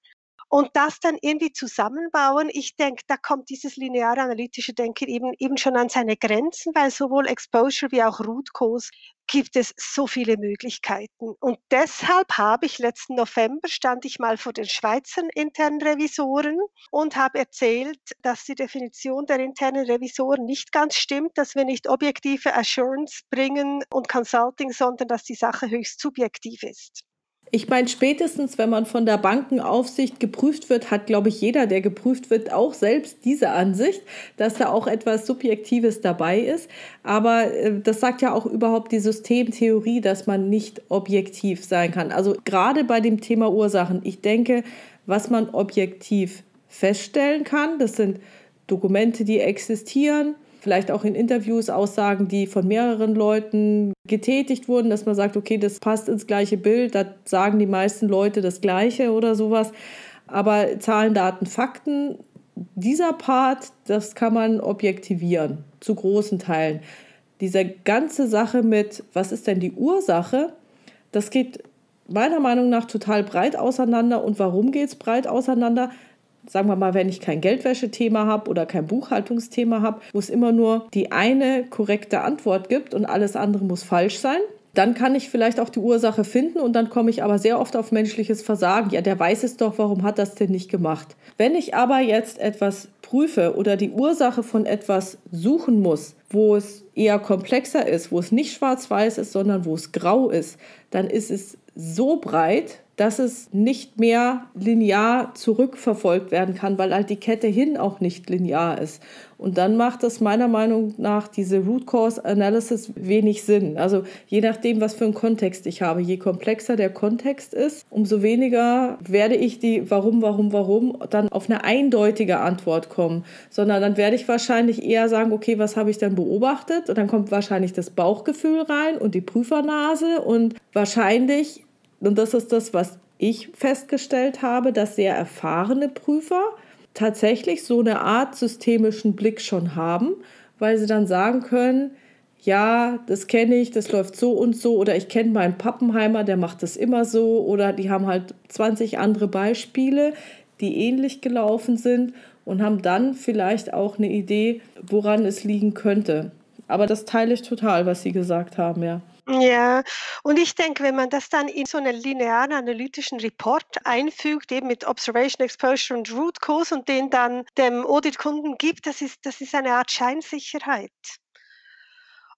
Und das dann irgendwie zusammenbauen, ich denke, da kommt dieses lineare analytische Denken eben schon an seine Grenzen, weil sowohl Exposure wie auch Root Cause gibt es so viele Möglichkeiten. Und deshalb habe ich letzten November, stand ich mal vor den Schweizer internen Revisoren und habe erzählt, dass die Definition der internen Revisoren nicht ganz stimmt, dass wir nicht objektive Assurance bringen und Consulting, sondern dass die Sache höchst subjektiv ist. Ich meine, spätestens, wenn man von der Bankenaufsicht geprüft wird, hat, glaube ich, jeder, der geprüft wird, auch selbst diese Ansicht, dass da auch etwas Subjektives dabei ist. Aber das sagt ja auch überhaupt die Systemtheorie, dass man nicht objektiv sein kann. Also gerade bei dem Thema Ursachen. Ich denke, was man objektiv feststellen kann, das sind Dokumente, die existieren, vielleicht auch in Interviews Aussagen, die von mehreren Leuten getätigt wurden, dass man sagt, okay, das passt ins gleiche Bild, da sagen die meisten Leute das Gleiche oder sowas. Aber Zahlen, Daten, Fakten, dieser Part, das kann man objektivieren, zu großen Teilen. Diese ganze Sache mit, was ist denn die Ursache, das geht meiner Meinung nach total breit auseinander. Und warum geht es breit auseinander? Sagen wir mal, wenn ich kein Geldwäschethema habe oder kein Buchhaltungsthema habe, wo es immer nur die eine korrekte Antwort gibt und alles andere muss falsch sein, dann kann ich vielleicht auch die Ursache finden und dann komme ich aber sehr oft auf menschliches Versagen. Ja, der weiß es doch, warum hat das denn nicht gemacht? Wenn ich aber jetzt etwas prüfe oder die Ursache von etwas suchen muss, wo es eher komplexer ist, wo es nicht schwarz-weiß ist, sondern wo es grau ist, dann ist es so breit, dass es nicht mehr linear zurückverfolgt werden kann, weil halt die Kette hin auch nicht linear ist. Und dann macht das meiner Meinung nach diese Root Cause Analysis wenig Sinn. Also je nachdem, was für einen Kontext ich habe, je komplexer der Kontext ist, umso weniger werde ich die Warum dann auf eine eindeutige Antwort kommen. Sondern dann werde ich wahrscheinlich eher sagen, okay, was habe ich denn beobachtet? Und dann kommt wahrscheinlich das Bauchgefühl rein und die Prüfernase und wahrscheinlich... Und das ist das, was ich festgestellt habe, dass sehr erfahrene Prüfer tatsächlich so eine Art systemischen Blick schon haben, weil sie dann sagen können, ja, das kenne ich, das läuft so und so oder ich kenne meinen Pappenheimer, der macht das immer so oder die haben halt 20 andere Beispiele, die ähnlich gelaufen sind und haben dann vielleicht auch eine Idee, woran es liegen könnte. Aber das teile ich total, was Sie gesagt haben, ja. Ja, und ich denke, wenn man das dann in so einen linearen analytischen Report einfügt, eben mit Observation, Exposure und Root Cause und den dann dem Auditkunden gibt, das ist eine Art Scheinsicherheit.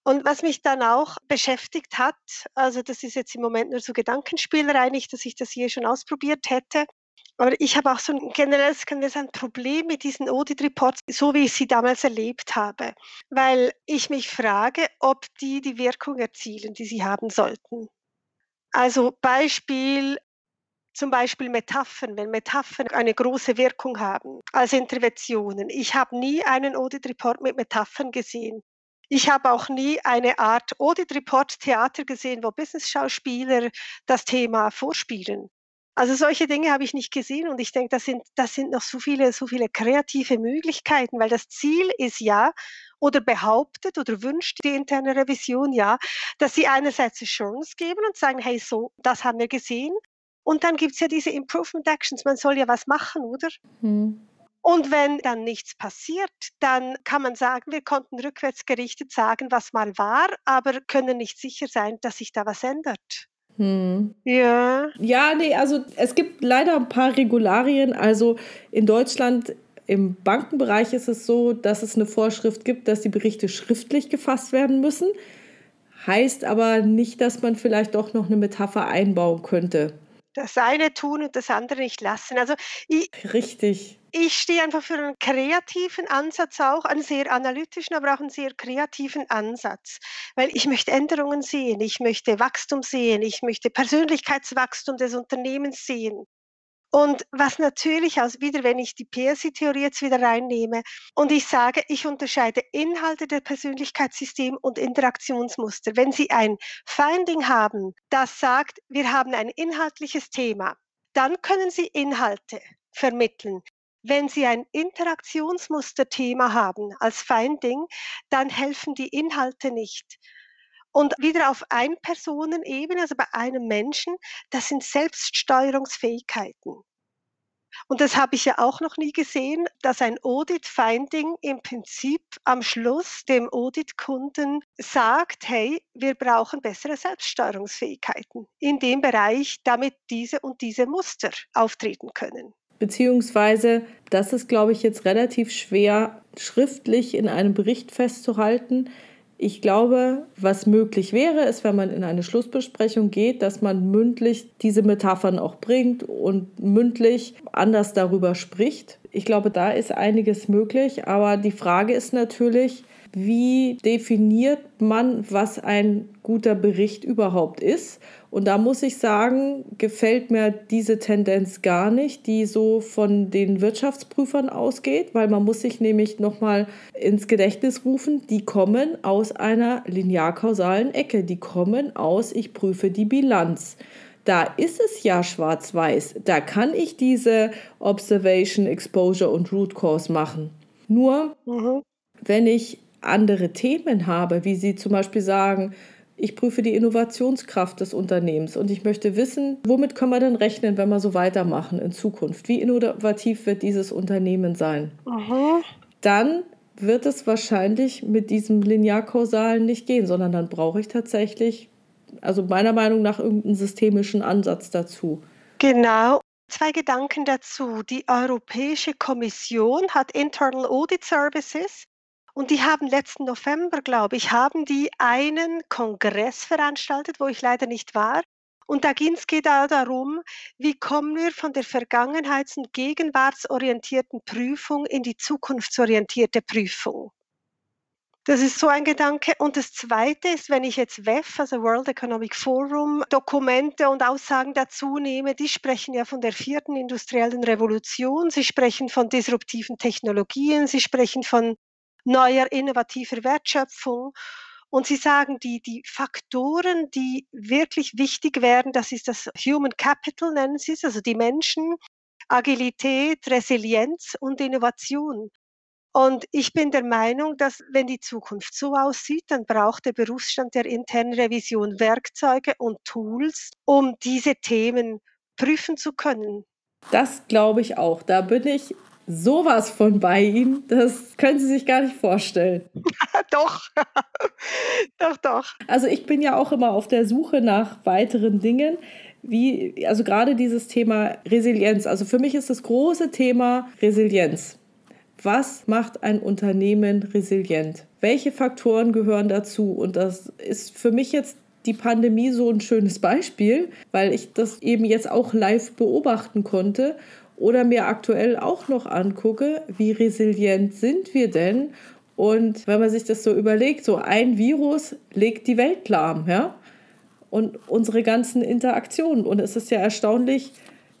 Und was mich dann auch beschäftigt hat, also das ist jetzt im Moment nur so Gedankenspielerei, nicht, dass ich das hier schon ausprobiert hätte, aber ich habe auch so ein generelles, können wir sagen, Problem mit diesen Audit-Reports, so wie ich sie damals erlebt habe. Weil ich mich frage, ob die Wirkung erzielen, die sie haben sollten. Also zum Beispiel Metaphern, wenn Metaphern eine große Wirkung haben als Interventionen. Ich habe nie einen Audit-Report mit Metaphern gesehen. Ich habe auch nie eine Art Audit Report Theater gesehen, wo Business-Schauspieler das Thema vorspielen. Also solche Dinge habe ich nicht gesehen und ich denke, das sind noch so viele kreative Möglichkeiten, weil das Ziel ist ja oder behauptet oder wünscht die interne Revision ja, dass sie einerseits Assurance geben und sagen, hey, so, das haben wir gesehen. Und dann gibt es ja diese Improvement Actions, man soll ja was machen, oder? Mhm. Und wenn dann nichts passiert, dann kann man sagen, wir konnten rückwärtsgerichtet sagen, was mal war, aber können nicht sicher sein, dass sich da was ändert. Hm. Ja. Ja, nee, also es gibt leider ein paar Regularien. Also in Deutschland im Bankenbereich ist es so, dass es eine Vorschrift gibt, dass die Berichte schriftlich gefasst werden müssen. Heißt aber nicht, dass man vielleicht doch noch eine Metapher einbauen könnte. Das eine tun und das andere nicht lassen. Also ich stehe einfach für einen kreativen Ansatz auch, einen sehr analytischen, aber auch einen sehr kreativen Ansatz. Weil ich möchte Änderungen sehen, ich möchte Wachstum sehen, ich möchte Persönlichkeitswachstum des Unternehmens sehen. Und was natürlich aus, wieder wenn ich die PSI-Theorie jetzt wieder reinnehme und ich sage, ich unterscheide Inhalte der Persönlichkeitssysteme und Interaktionsmuster. Wenn Sie ein Finding haben, das sagt, wir haben ein inhaltliches Thema, dann können Sie Inhalte vermitteln. Wenn Sie ein Interaktionsmusterthema haben als Finding, dann helfen die Inhalte nicht. Und wieder auf Einpersonenebene, also bei einem Menschen, das sind Selbststeuerungsfähigkeiten. Und das habe ich ja auch noch nie gesehen, dass ein Audit-Finding im Prinzip am Schluss dem Audit-Kunden sagt, hey, wir brauchen bessere Selbststeuerungsfähigkeiten in dem Bereich, damit diese und diese Muster auftreten können. Beziehungsweise, das ist, glaube ich, jetzt relativ schwer schriftlich in einem Bericht festzuhalten. Ich glaube, was möglich wäre, ist, wenn man in eine Schlussbesprechung geht, dass man mündlich diese Metaphern auch bringt und mündlich anders darüber spricht. Ich glaube, da ist einiges möglich, aber die Frage ist natürlich, wie definiert man, was ein guter Bericht überhaupt ist? Und da muss ich sagen, gefällt mir diese Tendenz gar nicht, die so von den Wirtschaftsprüfern ausgeht, weil man muss sich nämlich nochmal ins Gedächtnis rufen, die kommen aus einer linear-kausalen Ecke, die kommen aus, ich prüfe die Bilanz. Da ist es ja schwarz-weiß, da kann ich diese Observation, Exposure und Root Cause machen. Nur, wenn ich andere Themen habe, wie Sie zum Beispiel sagen, ich prüfe die Innovationskraft des Unternehmens und ich möchte wissen, womit können wir denn rechnen, wenn wir so weitermachen in Zukunft? Wie innovativ wird dieses Unternehmen sein? Aha. Dann wird es wahrscheinlich mit diesem Linearkausalen nicht gehen, sondern dann brauche ich tatsächlich, also meiner Meinung nach, irgendeinen systemischen Ansatz dazu. Genau. Zwei Gedanken dazu. Die Europäische Kommission hat Internal Audit Services. Und die haben letzten November, glaube ich, haben die einen Kongress veranstaltet, wo ich leider nicht war. Und da ging es genau darum, wie kommen wir von der vergangenheits- und gegenwartsorientierten Prüfung in die zukunftsorientierte Prüfung. Das ist so ein Gedanke. Und das Zweite ist, wenn ich jetzt WEF, also World Economic Forum, Dokumente und Aussagen dazu nehme, die sprechen ja von der 4. industriellen Revolution, sie sprechen von disruptiven Technologien, sie sprechen von neuer, innovativer Wertschöpfung. Und sie sagen, die Faktoren, die wirklich wichtig werden, das ist das Human Capital, nennen sie es, also die Menschen, Agilität, Resilienz und Innovation. Und ich bin der Meinung, dass wenn die Zukunft so aussieht, dann braucht der Berufsstand der internen Revision Werkzeuge und Tools, um diese Themen prüfen zu können. Das glaube ich auch. Da bin ich sowas von bei Ihnen, das können Sie sich gar nicht vorstellen. Doch, doch, doch. Also ich bin ja auch immer auf der Suche nach weiteren Dingen, wie, also gerade dieses Thema Resilienz. Also für mich ist das große Thema Resilienz. Was macht ein Unternehmen resilient? Welche Faktoren gehören dazu? Und das ist für mich jetzt die Pandemie so ein schönes Beispiel, weil ich das eben jetzt auch live beobachten konnte. Oder mir aktuell auch noch angucke, wie resilient sind wir denn? Und wenn man sich das so überlegt, so ein Virus legt die Welt lahm, ja? Und unsere ganzen Interaktionen. Und es ist ja erstaunlich,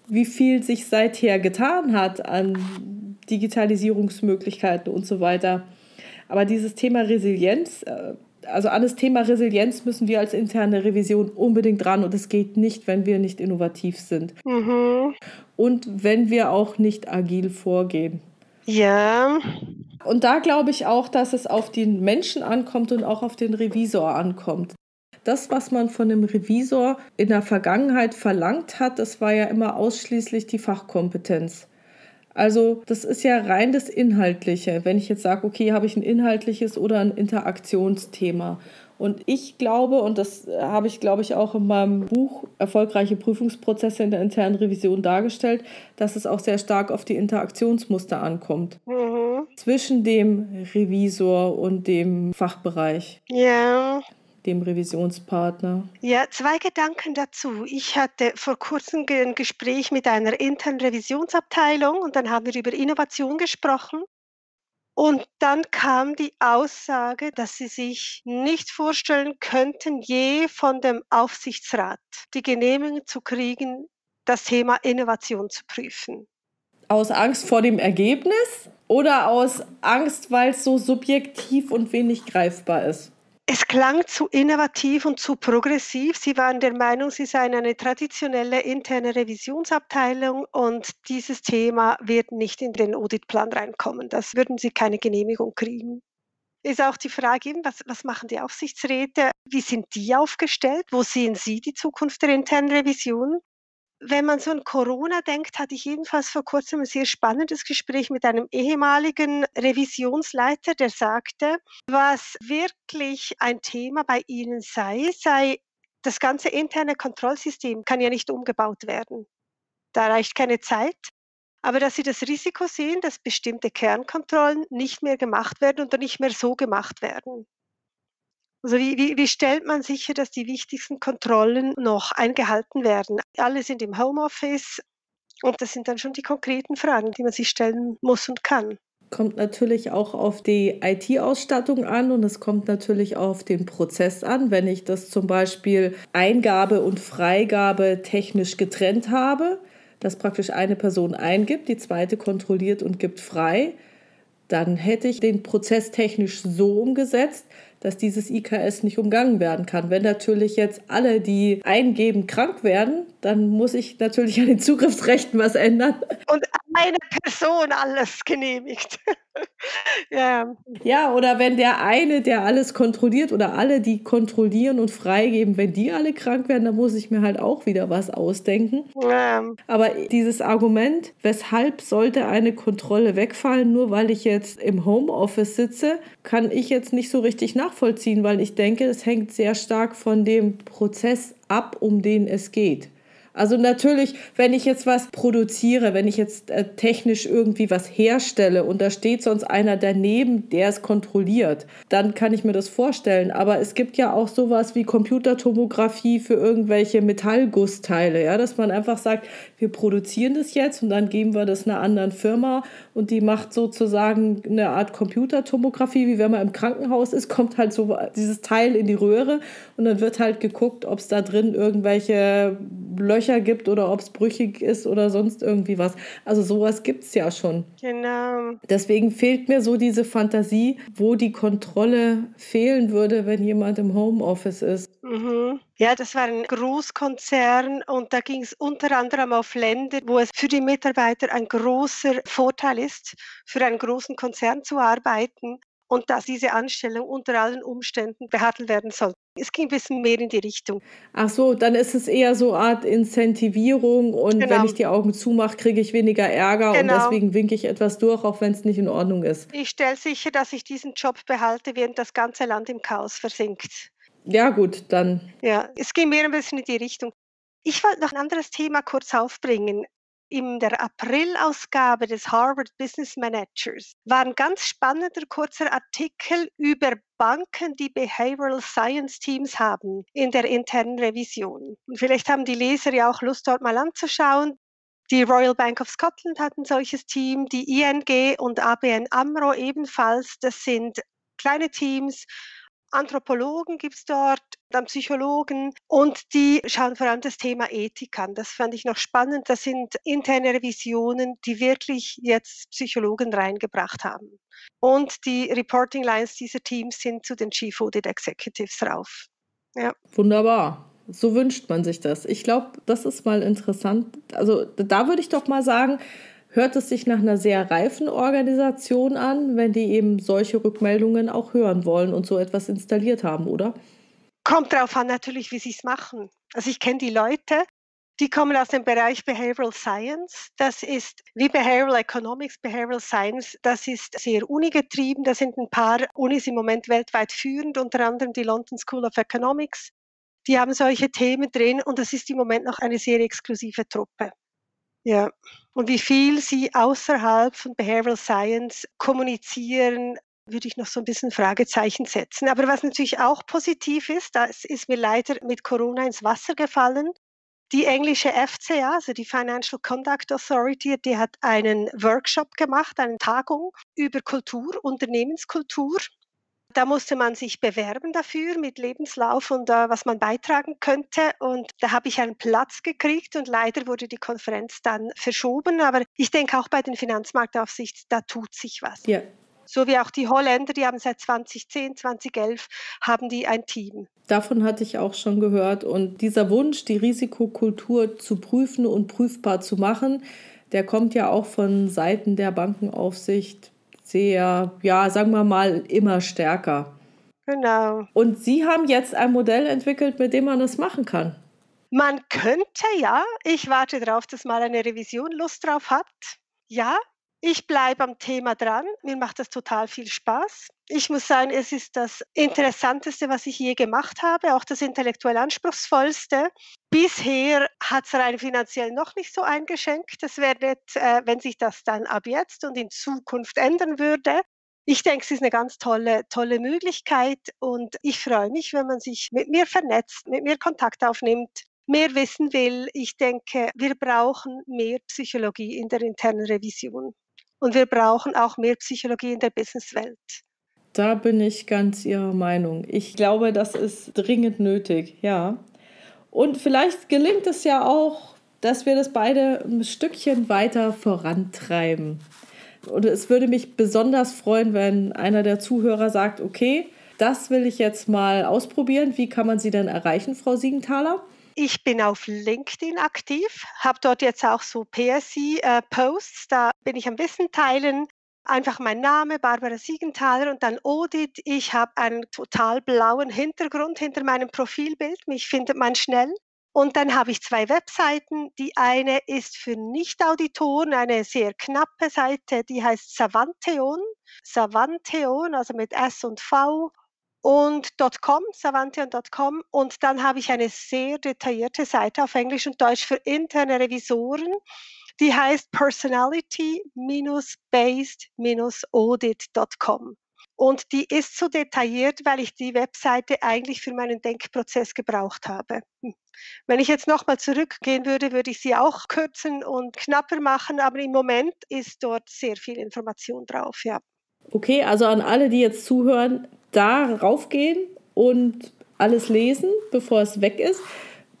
wie viel sich seither getan hat an Digitalisierungsmöglichkeiten und so weiter. Aber dieses Thema Resilienz, also an das Thema Resilienz müssen wir als interne Revision unbedingt ran, und es geht nicht, wenn wir nicht innovativ sind. Mhm. Und wenn wir auch nicht agil vorgehen. Ja. Und da glaube ich auch, dass es auf den Menschen ankommt und auch auf den Revisor ankommt. Das, was man von dem Revisor in der Vergangenheit verlangt hat, das war ja immer ausschließlich die Fachkompetenz. Also das ist ja rein das Inhaltliche. Wenn ich jetzt sage, okay, habe ich ein inhaltliches oder ein Interaktionsthema. Und ich glaube, und das habe ich, glaube ich, auch in meinem Buch Erfolgreiche Prüfungsprozesse in der internen Revision dargestellt, dass es auch sehr stark auf die Interaktionsmuster ankommt. Mhm. Zwischen dem Revisor und dem Fachbereich. Ja. Dem Revisionspartner. Ja, zwei Gedanken dazu. Ich hatte vor kurzem ein Gespräch mit einer internen Revisionsabteilung und dann haben wir über Innovation gesprochen. Und dann kam die Aussage, dass sie sich nicht vorstellen könnten, je von dem Aufsichtsrat die Genehmigung zu kriegen, das Thema Innovation zu prüfen. Aus Angst vor dem Ergebnis oder aus Angst, weil es so subjektiv und wenig greifbar ist? Es klang zu innovativ und zu progressiv. Sie waren der Meinung, sie seien eine traditionelle interne Revisionsabteilung und dieses Thema wird nicht in den Auditplan reinkommen. Das würden sie keine Genehmigung kriegen. Ist auch die Frage eben, was machen die Aufsichtsräte? Wie sind die aufgestellt? Wo sehen Sie die Zukunft der internen Revision? Wenn man so an Corona denkt, hatte ich jedenfalls vor kurzem ein sehr spannendes Gespräch mit einem ehemaligen Revisionsleiter, der sagte, was wirklich ein Thema bei Ihnen sei, das ganze interne Kontrollsystem kann ja nicht umgebaut werden. Da reicht keine Zeit. Aber dass Sie das Risiko sehen, dass bestimmte Kernkontrollen nicht mehr gemacht werden oder nicht mehr so gemacht werden. Also wie stellt man sicher, dass die wichtigsten Kontrollen noch eingehalten werden? Alle sind im Homeoffice und das sind dann schon die konkreten Fragen, die man sich stellen muss und kann. Kommt natürlich auch auf die IT-Ausstattung an und es kommt natürlich auch auf den Prozess an. Wenn ich das zum Beispiel Eingabe und Freigabe technisch getrennt habe, dass praktisch eine Person eingibt, die zweite kontrolliert und gibt frei, dann hätte ich den Prozess technisch so umgesetzt, dass dieses IKS nicht umgangen werden kann. Wenn natürlich jetzt alle, die eingeben, krank werden, dann muss ich natürlich an den Zugriffsrechten was ändern. Und eine Person alles genehmigt. Ja. Ja, oder wenn der eine, der alles kontrolliert oder alle, die kontrollieren und freigeben, wenn die alle krank werden, dann muss ich mir halt auch wieder was ausdenken. Ja. Aber dieses Argument, weshalb sollte eine Kontrolle wegfallen, nur weil ich jetzt im Homeoffice sitze, kann ich jetzt nicht so richtig nachvollziehen, weil ich denke, es hängt sehr stark von dem Prozess ab, um den es geht. Also natürlich, wenn ich jetzt was produziere, wenn ich jetzt technisch irgendwie was herstelle und da steht sonst einer daneben, der es kontrolliert, dann kann ich mir das vorstellen. Aber es gibt ja auch sowas wie Computertomographie für irgendwelche Metallgussteile, ja, dass man einfach sagt, wir produzieren das jetzt und dann geben wir das einer anderen Firma und die macht sozusagen eine Art Computertomographie, wie wenn man im Krankenhaus ist, kommt halt so dieses Teil in die Röhre und dann wird halt geguckt, ob es da drin irgendwelche Löcher gibt oder ob es brüchig ist oder sonst irgendwie was. Also sowas gibt es ja schon. Genau. Deswegen fehlt mir so diese Fantasie, wo die Kontrolle fehlen würde, wenn jemand im Homeoffice ist. Mhm. Ja, das war ein Großkonzern und da ging es unter anderem auf Länder, wo es für die Mitarbeiter ein großer Vorteil ist, für einen großen Konzern zu arbeiten und dass diese Anstellung unter allen Umständen behandelt werden soll. Es ging ein bisschen mehr in die Richtung. Ach so, dann ist es eher so eine Art Incentivierung und genau. Wenn ich die Augen zumache, kriege ich weniger Ärger genau. Und deswegen winke ich etwas durch, auch wenn es nicht in Ordnung ist. Ich stelle sicher, dass ich diesen Job behalte, während das ganze Land im Chaos versinkt. Ja gut, dann. Ja, es ging mehr ein bisschen in die Richtung. Ich wollte noch ein anderes Thema kurz aufbringen. In der April-Ausgabe des Harvard Business Managers war ein ganz spannender kurzer Artikel über Banken, die Behavioral Science Teams haben in der internen Revision. Und vielleicht haben die Leser ja auch Lust, dort mal anzuschauen. Die Royal Bank of Scotland hat ein solches Team, die ING und ABN AMRO ebenfalls. Das sind kleine Teams. Anthropologen gibt es dort, an Psychologen und die schauen vor allem das Thema Ethik an. Das fand ich noch spannend. Das sind interne Revisionen, die wirklich jetzt Psychologen reingebracht haben. Und die Reporting Lines dieser Teams sind zu den Chief Audit Executives rauf. Ja. Wunderbar. So wünscht man sich das. Ich glaube, das ist mal interessant. Also da würde ich doch mal sagen, hört es sich nach einer sehr reifen Organisation an, wenn die eben solche Rückmeldungen auch hören wollen und so etwas installiert haben, oder? Kommt darauf an natürlich, wie sie es machen. Also ich kenne die Leute, die kommen aus dem Bereich Behavioral Science. Das ist wie Behavioral Economics, Behavioral Science. Das ist sehr unigetrieben. Da sind ein paar Unis im Moment weltweit führend, unter anderem die London School of Economics. Die haben solche Themen drin und das ist im Moment noch eine sehr exklusive Truppe. Ja. Und wie viel sie außerhalb von Behavioral Science kommunizieren, würde ich noch so ein bisschen Fragezeichen setzen. Aber was natürlich auch positiv ist, das ist mir leider mit Corona ins Wasser gefallen. Die englische FCA, also die Financial Conduct Authority, die hat einen Workshop gemacht, eine Tagung über Kultur, Unternehmenskultur. Da musste man sich bewerben dafür mit Lebenslauf und was man beitragen könnte. Und da habe ich einen Platz gekriegt und leider wurde die Konferenz dann verschoben. Aber ich denke auch bei den Finanzmarktaufsicht, da tut sich was. Ja. So wie auch die Holländer, die haben seit 2010, 2011 haben die ein Team. Davon hatte ich auch schon gehört. Und dieser Wunsch, die Risikokultur zu prüfen und prüfbar zu machen, der kommt ja auch von Seiten der Bankenaufsicht sehr, ja, sagen wir mal, immer stärker. Genau. Und Sie haben jetzt ein Modell entwickelt, mit dem man das machen kann. Man könnte, ja. Ich warte darauf, dass mal eine Revision Lust drauf hat. Ja, ich bleibe am Thema dran. Mir macht das total viel Spaß. Ich muss sagen, es ist das Interessanteste, was ich je gemacht habe, auch das intellektuell anspruchsvollste. Bisher hat es rein finanziell noch nicht so eingeschenkt. Das wäre nett, wenn sich das dann ab jetzt und in Zukunft ändern würde. Ich denke, es ist eine ganz tolle Möglichkeit und ich freue mich, wenn man sich mit mir vernetzt, mit mir Kontakt aufnimmt, mehr wissen will. Ich denke, wir brauchen mehr Psychologie in der internen Revision und wir brauchen auch mehr Psychologie in der Businesswelt. Da bin ich ganz Ihrer Meinung. Ich glaube, das ist dringend nötig, ja. Und vielleicht gelingt es ja auch, dass wir das beide ein Stückchen weiter vorantreiben. Und es würde mich besonders freuen, wenn einer der Zuhörer sagt, okay, das will ich jetzt mal ausprobieren. Wie kann man Sie denn erreichen, Frau Siegenthaler? Ich bin auf LinkedIn aktiv, habe dort jetzt auch so PSI-Posts, da bin ich am Wissen teilen. Einfach mein Name, Barbara Siegenthaler und dann Audit. Ich habe einen total blauen Hintergrund hinter meinem Profilbild. Mich findet man schnell. Und dann habe ich 2 Webseiten. Die eine ist für Nicht-Auditoren, eine sehr knappe Seite. Die heißt Savanteon, also mit S und V und .com, savanteon.com. Und dann habe ich eine sehr detaillierte Seite auf Englisch und Deutsch für interne Revisoren. Die heißt personality-based-audit.com. Und die ist so detailliert, weil ich die Webseite eigentlich für meinen Denkprozess gebraucht habe. Wenn ich jetzt nochmal zurückgehen würde, würde ich sie auch kürzen und knapper machen. Aber im Moment ist dort sehr viel Information drauf, ja. Okay, also an alle, die jetzt zuhören, da raufgehen und alles lesen, bevor es weg ist.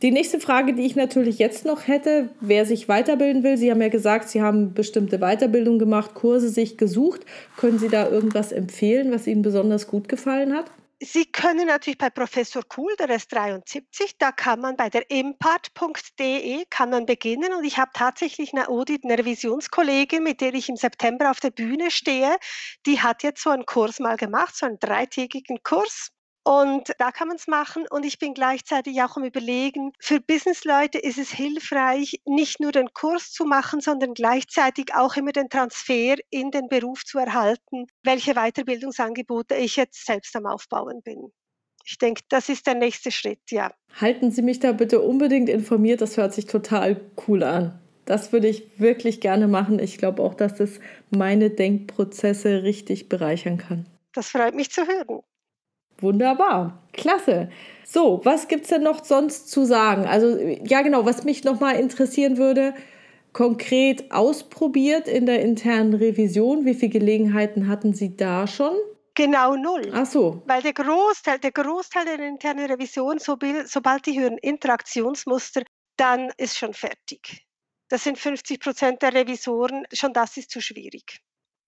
Die nächste Frage, die ich natürlich jetzt noch hätte, wer sich weiterbilden will, Sie haben ja gesagt, Sie haben bestimmte Weiterbildung gemacht, Kurse sich gesucht. Können Sie da irgendwas empfehlen, was Ihnen besonders gut gefallen hat? Sie können natürlich bei Professor Kuhl, der ist 73, da kann man bei der impart.de kann man beginnen und ich habe tatsächlich eine Revisionskollegin, mit der ich im September auf der Bühne stehe, die hat jetzt so einen Kurs mal gemacht, so einen 3-tägigen Kurs. Und da kann man es machen und ich bin gleichzeitig auch am Überlegen, für Businessleute ist es hilfreich, nicht nur den Kurs zu machen, sondern gleichzeitig auch immer den Transfer in den Beruf zu erhalten, welche Weiterbildungsangebote ich jetzt selbst am Aufbauen bin. Ich denke, das ist der nächste Schritt, ja. Halten Sie mich da bitte unbedingt informiert, das hört sich total cool an. Das würde ich wirklich gerne machen. Ich glaube auch, dass das meine Denkprozesse richtig bereichern kann. Das freut mich zu hören. Wunderbar, klasse. So, was gibt es denn noch sonst zu sagen? Also, ja genau, was mich nochmal interessieren würde, konkret ausprobiert in der internen Revision, wie viele Gelegenheiten hatten Sie da schon? Genau null. Ach so. Weil der Großteil der internen Revision, sobald die hören Interaktionsmuster, dann ist schon fertig. Das sind 50% der Revisoren, schon das ist zu schwierig.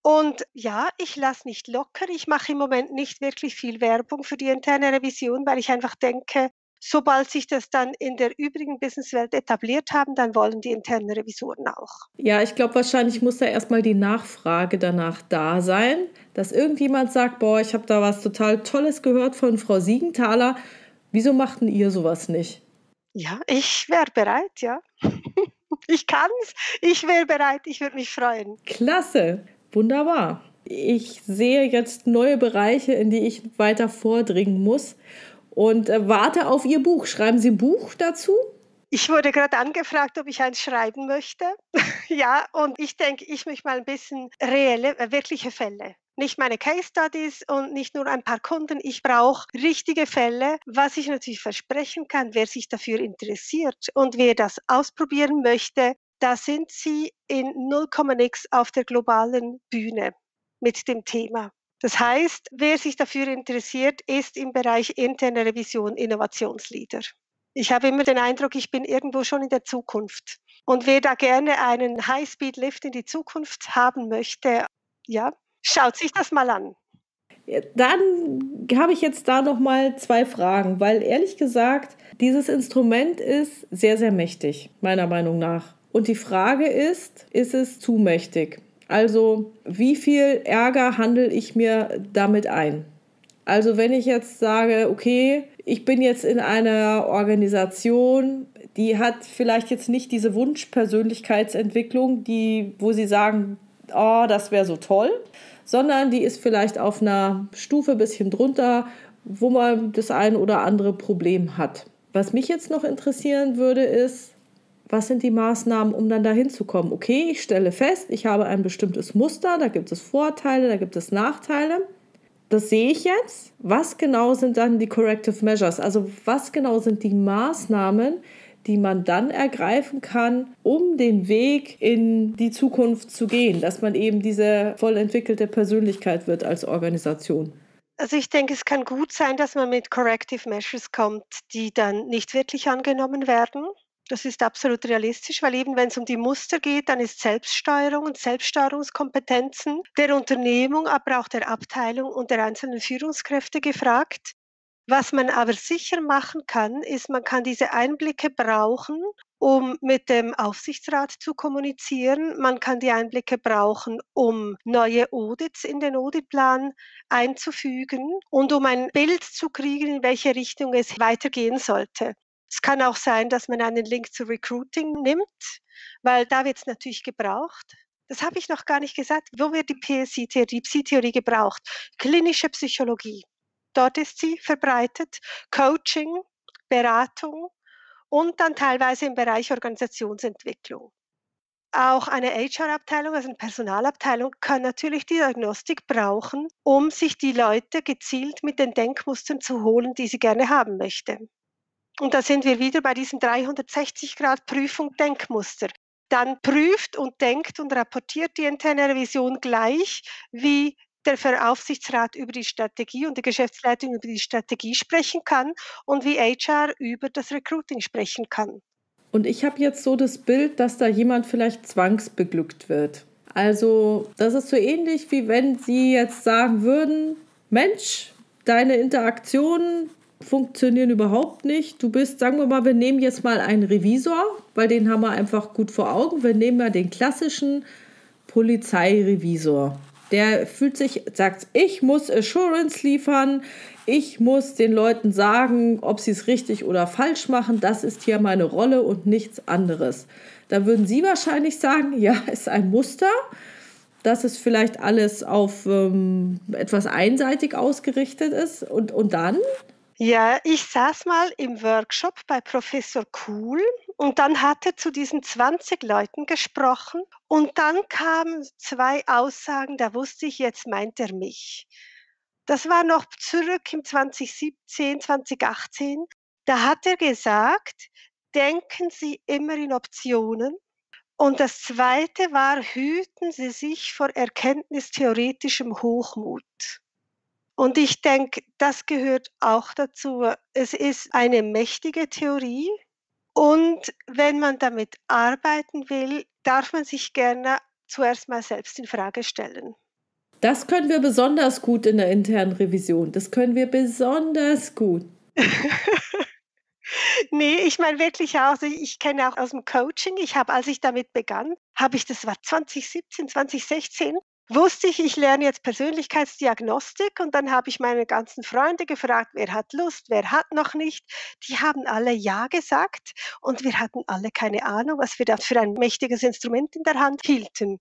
Und ja, ich lasse nicht locker. Ich mache im Moment nicht wirklich viel Werbung für die interne Revision, weil ich einfach denke, sobald sich das dann in der übrigen Businesswelt etabliert haben, dann wollen die internen Revisoren auch. Ja, ich glaube, wahrscheinlich muss da erstmal die Nachfrage danach da sein, dass irgendjemand sagt, boah, ich habe da was total Tolles gehört von Frau Siegenthaler. Wieso machten ihr sowas nicht? Ja, ich wäre bereit, ja. Ich kann's, ich wäre bereit, ich würde mich freuen. Klasse, wunderbar. Ich sehe jetzt neue Bereiche, in die ich weiter vordringen muss. Und warte auf Ihr Buch. Schreiben Sie ein Buch dazu? Ich wurde gerade angefragt, ob ich eins schreiben möchte. Ja, und ich denke, ich möchte mal ein bisschen reelle, wirkliche Fälle. Nicht meine Case Studies und nicht nur ein paar Kunden. Ich brauche richtige Fälle. Was ich natürlich versprechen kann, wer sich dafür interessiert und wer das ausprobieren möchte, da sind Sie in 0,x auf der globalen Bühne mit dem Thema. Das heißt, wer sich dafür interessiert, ist im Bereich interne Revision Innovationsleader. Ich habe immer den Eindruck, ich bin irgendwo schon in der Zukunft. Und wer da gerne einen High-Speed-Lift in die Zukunft haben möchte, ja, schaut sich das mal an. Dann habe ich jetzt da noch mal 2 Fragen, weil ehrlich gesagt, dieses Instrument ist sehr, sehr mächtig, meiner Meinung nach. Und die Frage ist es zu mächtig? Also, wie viel Ärger handle ich mir damit ein? Also, wenn ich jetzt sage, okay, ich bin jetzt in einer Organisation, die hat vielleicht jetzt nicht diese Wunschpersönlichkeitsentwicklung, wo sie sagen, oh, das wäre so toll, sondern die ist vielleicht auf einer Stufe ein bisschen drunter, wo man das ein oder andere Problem hat. Was mich jetzt noch interessieren würde, ist, was sind die Maßnahmen, um dann dahin zu kommen? Okay, ich stelle fest, ich habe ein bestimmtes Muster, da gibt es Vorteile, da gibt es Nachteile. Das sehe ich jetzt. Was genau sind dann die Corrective Measures? Also was genau sind die Maßnahmen, die man dann ergreifen kann, um den Weg in die Zukunft zu gehen, dass man eben diese voll entwickelte Persönlichkeit wird als Organisation? Also ich denke, es kann gut sein, dass man mit Corrective Measures kommt, die dann nicht wirklich angenommen werden. Das ist absolut realistisch, weil eben, wenn es um die Muster geht, dann ist Selbststeuerung und Selbststeuerungskompetenzen der Unternehmung, aber auch der Abteilung und der einzelnen Führungskräfte gefragt. Was man aber sicher machen kann, ist, man kann diese Einblicke brauchen, um mit dem Aufsichtsrat zu kommunizieren. Man kann die Einblicke brauchen, um neue Audits in den Auditplan einzufügen und um ein Bild zu kriegen, in welche Richtung es weitergehen sollte. Es kann auch sein, dass man einen Link zu Recruiting nimmt, weil da wird es natürlich gebraucht. Das habe ich noch gar nicht gesagt. Wo wird die PSI-Theorie gebraucht? Klinische Psychologie. Dort ist sie verbreitet. Coaching, Beratung und dann teilweise im Bereich Organisationsentwicklung. Auch eine HR-Abteilung, also eine Personalabteilung, kann natürlich die Diagnostik brauchen, um sich die Leute gezielt mit den Denkmustern zu holen, die sie gerne haben möchte. Und da sind wir wieder bei diesem 360-Grad-Prüfung Denkmuster. Dann prüft und denkt und rapportiert die interne Revision gleich, wie der Aufsichtsrat über die Strategie und die Geschäftsleitung über die Strategie sprechen kann und wie HR über das Recruiting sprechen kann. Und ich habe jetzt so das Bild, dass da jemand vielleicht zwangsbeglückt wird. Also das ist so ähnlich, wie wenn Sie jetzt sagen würden, Mensch, deine Interaktionen funktionieren überhaupt nicht. Du bist, sagen wir mal, wir nehmen jetzt mal einen Revisor, weil den haben wir einfach gut vor Augen. Wir nehmen mal den klassischen Polizeirevisor. Der fühlt sich, sagt, ich muss Assurance liefern, ich muss den Leuten sagen, ob sie es richtig oder falsch machen. Das ist hier meine Rolle und nichts anderes. Da würden Sie wahrscheinlich sagen, ja, ist ein Muster. Dass es vielleicht alles auf etwas einseitig ausgerichtet ist. Und dann? Ja, ich saß mal im Workshop bei Professor Kuhl und dann hat er zu diesen 20 Leuten gesprochen und dann kamen 2 Aussagen, da wusste ich, jetzt meint er mich. Das war noch zurück im 2017, 2018. Da hat er gesagt, denken Sie immer in Optionen. Und das zweite war, hüten Sie sich vor erkenntnistheoretischem Hochmut. Und ich denke, das gehört auch dazu. Es ist eine mächtige Theorie und wenn man damit arbeiten will, darf man sich gerne zuerst mal selbst in Frage stellen. Das können wir besonders gut in der internen Revision. Das können wir besonders gut. Nee, ich meine wirklich auch, ich kenne auch aus dem Coaching, als ich damit begann, das war 2017, 2016, wusste ich, ich lerne jetzt Persönlichkeitsdiagnostik und dann habe ich meine ganzen Freunde gefragt, wer hat Lust, wer hat noch nicht. Die haben alle Ja gesagt und wir hatten alle keine Ahnung, was wir da für ein mächtiges Instrument in der Hand hielten.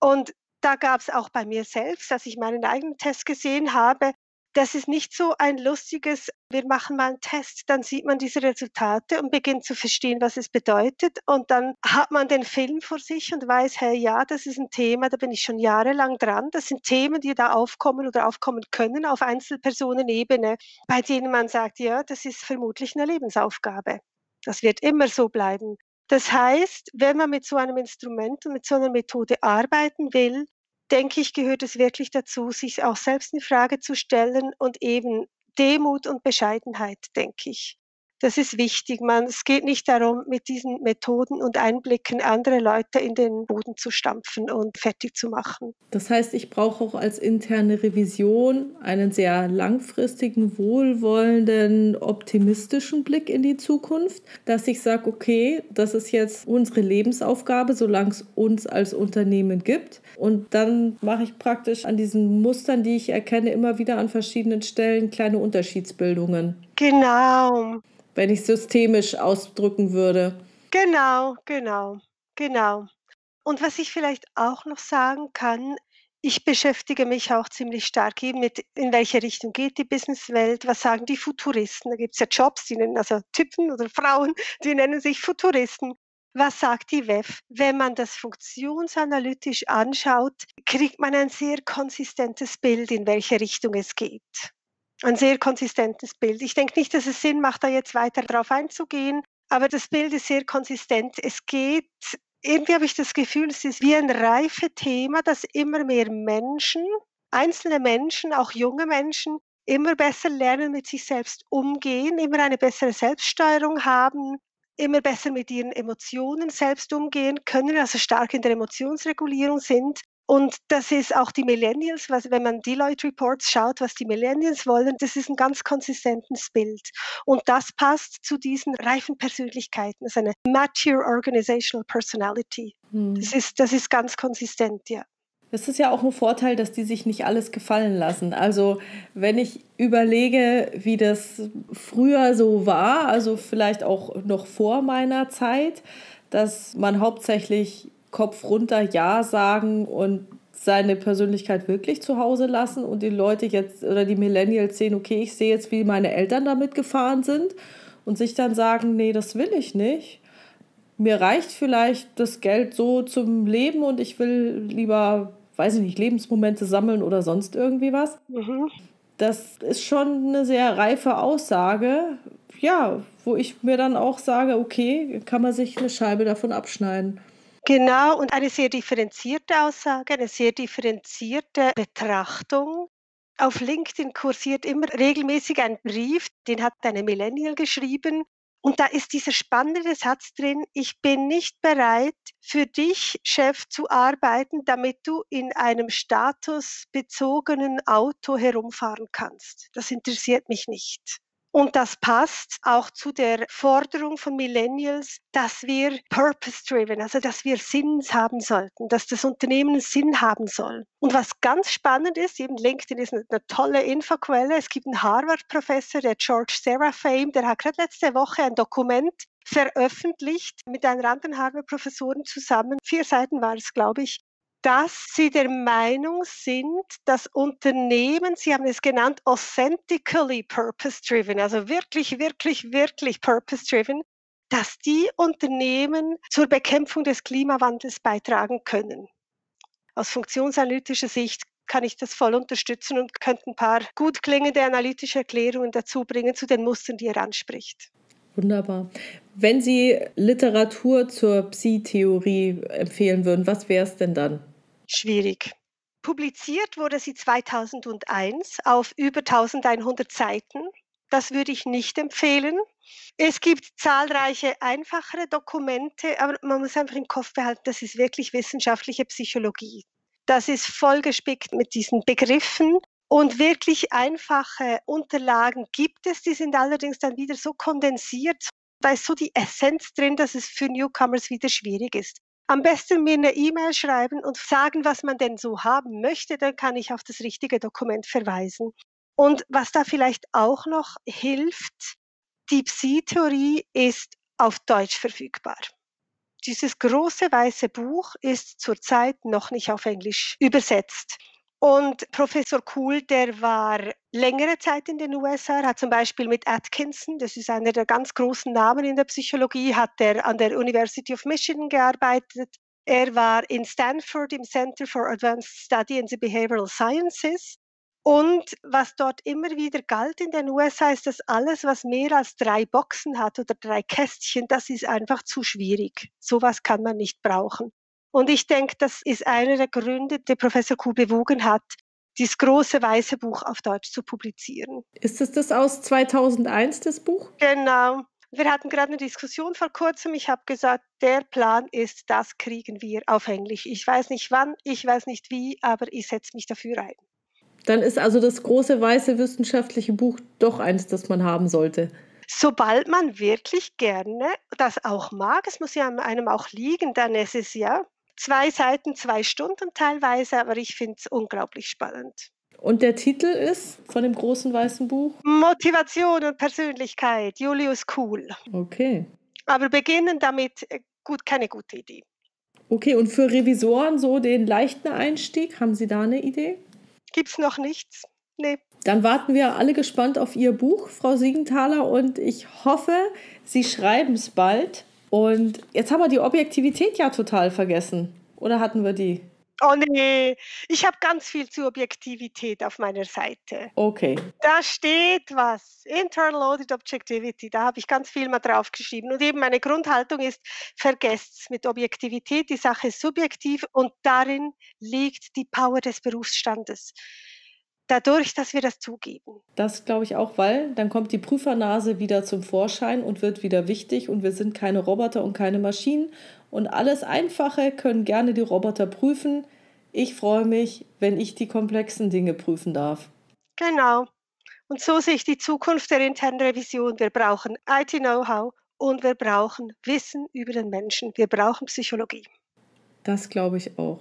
Und da gab es auch bei mir selbst, dass ich meinen eigenen Test gesehen habe, das ist nicht so ein lustiges, wir machen mal einen Test, dann sieht man diese Resultate und beginnt zu verstehen, was es bedeutet. Und dann hat man den Film vor sich und weiß, hey, ja, das ist ein Thema, da bin ich schon jahrelang dran. Das sind Themen, die da aufkommen oder aufkommen können auf Einzelpersonenebene, bei denen man sagt, ja, das ist vermutlich eine Lebensaufgabe. Das wird immer so bleiben. Das heißt, wenn man mit so einem Instrument und mit so einer Methode arbeiten will, denke ich, gehört es wirklich dazu, sich auch selbst in Frage zu stellen und eben Demut und Bescheidenheit, denke ich. Das ist wichtig. Es geht nicht darum, mit diesen Methoden und Einblicken andere Leute in den Boden zu stampfen und fertig zu machen. Das heißt, ich brauche auch als interne Revision einen sehr langfristigen, wohlwollenden, optimistischen Blick in die Zukunft, dass ich sage, okay, das ist jetzt unsere Lebensaufgabe, solange es uns als Unternehmen gibt. Und dann mache ich praktisch an diesen Mustern, die ich erkenne, immer wieder an verschiedenen Stellen kleine Unterschiedsbildungen. Genau. Wenn ich systemisch ausdrücken würde. Genau. Und was ich vielleicht auch noch sagen kann, ich beschäftige mich auch ziemlich stark eben mit, in welche Richtung geht die Businesswelt, was sagen die Futuristen. Da gibt es ja Jobs, die nennen, also Typen oder Frauen, die nennen sich Futuristen. Was sagt die WEF? Wenn man das funktionsanalytisch anschaut, kriegt man ein sehr konsistentes Bild, in welche Richtung es geht. Ein sehr konsistentes Bild. Ich denke nicht, dass es Sinn macht, da jetzt weiter drauf einzugehen, aber das Bild ist sehr konsistent. Es geht, irgendwie habe ich das Gefühl, es ist wie ein reife Thema, das immer mehr Menschen, einzelne Menschen, auch junge Menschen, immer besser lernen, mit sich selbst umgehen, immer eine bessere Selbststeuerung haben, immer besser mit ihren Emotionen selbst umgehen können, also stark in der Emotionsregulierung sind. Und das ist auch die Millennials, wenn man Deloitte-Reports schaut, was die Millennials wollen, das ist ein ganz konsistentes Bild. Und das passt zu diesen reifen Persönlichkeiten. Das ist eine mature organizational personality. Das ist ganz konsistent, ja. Das ist ja auch ein Vorteil, dass die sich nicht alles gefallen lassen. Also wenn ich überlege, wie das früher so war, also vielleicht auch noch vor meiner Zeit, dass man hauptsächlich Kopf runter Ja sagen und seine Persönlichkeit wirklich zu Hause lassen und die Leute jetzt oder die Millennials sehen, okay, ich sehe jetzt, wie meine Eltern damit gefahren sind und sich dann sagen, nee, das will ich nicht. Mir reicht vielleicht das Geld so zum Leben und ich will lieber, weiß ich nicht, Lebensmomente sammeln oder sonst irgendwie was. Mhm. Das ist schon eine sehr reife Aussage, ja, wo ich mir dann auch sage, okay, kann man sich eine Scheibe davon abschneiden. Genau, und eine sehr differenzierte Aussage, eine sehr differenzierte Betrachtung. Auf LinkedIn kursiert immer regelmäßig ein Brief, den hat eine Millennial geschrieben. Und da ist dieser spannende Satz drin, ich bin nicht bereit, für dich, Chef, zu arbeiten, damit du in einem statusbezogenen Auto herumfahren kannst. Das interessiert mich nicht. Und das passt auch zu der Forderung von Millennials, dass wir purpose-driven, also dass wir Sinn haben sollten, dass das Unternehmen Sinn haben soll. Und was ganz spannend ist, eben LinkedIn ist eine tolle Infoquelle. Es gibt einen Harvard-Professor, der George Sarah Fame, der hat gerade letzte Woche ein Dokument veröffentlicht mit einer anderen Harvard-Professorin zusammen. 4 Seiten war es, glaube ich. Dass sie der Meinung sind, dass Unternehmen, sie haben es genannt, authentically purpose-driven, also wirklich purpose-driven, dass die Unternehmen zur Bekämpfung des Klimawandels beitragen können. Aus funktionsanalytischer Sicht kann ich das voll unterstützen und könnte ein paar gut klingende analytische Erklärungen dazu bringen zu den Mustern, die er anspricht. Wunderbar. Wenn Sie Literatur zur Psi-Theorie empfehlen würden, was wäre es denn dann? Schwierig. Publiziert wurde sie 2001 auf über 1100 Seiten. Das würde ich nicht empfehlen. Es gibt zahlreiche einfachere Dokumente, aber man muss einfach im Kopf behalten, das ist wirklich wissenschaftliche Psychologie. Das ist vollgespickt mit diesen Begriffen und wirklich einfache Unterlagen gibt es. Die sind allerdings dann wieder so kondensiert, da ist so die Essenz drin, dass es für Newcomers wieder schwierig ist. Am besten mir eine E-Mail schreiben und sagen, was man denn so haben möchte, dann kann ich auf das richtige Dokument verweisen. Und was da vielleicht auch noch hilft, die PSI-Theorie ist auf Deutsch verfügbar. Dieses große weiße Buch ist zurzeit noch nicht auf Englisch übersetzt. Und Professor Kuhl, der war längere Zeit in den USA, hat zum Beispiel mit Atkinson, das ist einer der ganz großen Namen in der Psychologie, hat er an der University of Michigan gearbeitet. Er war in Stanford im Center for Advanced Study in the Behavioral Sciences. Und was dort immer wieder galt in den USA, ist, dass alles, was mehr als 3 Boxen hat oder 3 Kästchen, das ist einfach zu schwierig. Sowas kann man nicht brauchen. Und ich denke, das ist einer der Gründe, der Professor Kuh bewogen hat, dieses große weiße Buch auf Deutsch zu publizieren. Ist es das aus 2001, das Buch? Genau. Wir hatten gerade eine Diskussion vor kurzem. Ich habe gesagt, der Plan ist, das kriegen wir auf Englisch. Ich weiß nicht wann, ich weiß nicht wie, aber ich setze mich dafür ein. Dann ist also das große weiße wissenschaftliche Buch doch eins, das man haben sollte. Sobald man wirklich gerne das auch mag, es muss ja einem auch liegen, dann ist es ja 2 Seiten, 2 Stunden teilweise, aber ich finde es unglaublich spannend. Und der Titel ist von dem großen weißen Buch? Motivation und Persönlichkeit, Julius Kuhl. Okay. Aber beginnen damit, keine gute Idee. Okay, und für Revisoren so den leichten Einstieg, haben Sie da eine Idee? Gibt's noch nichts? Nee. Dann warten wir alle gespannt auf Ihr Buch, Frau Siegenthaler, und ich hoffe, Sie schreiben es bald. Und jetzt haben wir die Objektivität ja total vergessen. Oder hatten wir die? Oh nee, ich habe ganz viel zu Objektivität auf meiner Seite. Okay. Da steht was, Internal Audit Objectivity, da habe ich ganz viel mal draufgeschrieben. Und eben meine Grundhaltung ist, vergesst es mit Objektivität, die Sache ist subjektiv und darin liegt die Power des Berufsstandes. Dadurch, dass wir das zugeben. Das glaube ich auch, weil dann kommt die Prüfernase wieder zum Vorschein und wird wieder wichtig und wir sind keine Roboter und keine Maschinen und alles Einfache können gerne die Roboter prüfen. Ich freue mich, wenn ich die komplexen Dinge prüfen darf. Genau. Und so sehe ich die Zukunft der internen Revision. Wir brauchen IT-Know-how und wir brauchen Wissen über den Menschen. Wir brauchen Psychologie. Das glaube ich auch.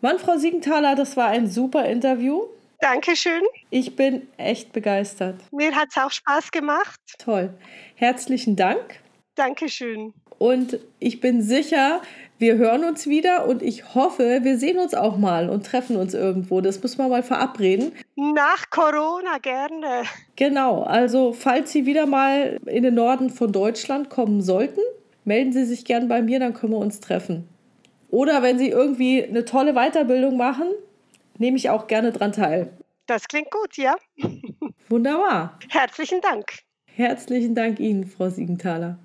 Mann, Frau Siegenthaler, das war ein super Interview. Dankeschön. Ich bin echt begeistert. Mir hat es auch Spaß gemacht. Toll. Herzlichen Dank. Dankeschön. Und ich bin sicher, wir hören uns wieder und ich hoffe, wir sehen uns auch mal und treffen uns irgendwo. Das müssen wir mal verabreden. Nach Corona gerne. Genau. Also falls Sie wieder mal in den Norden von Deutschland kommen sollten, melden Sie sich gern bei mir, dann können wir uns treffen. Oder wenn Sie irgendwie eine tolle Weiterbildung machen, nehme ich auch gerne dran teil. Das klingt gut, ja. Wunderbar. Herzlichen Dank. Herzlichen Dank Ihnen, Frau Siegenthaler.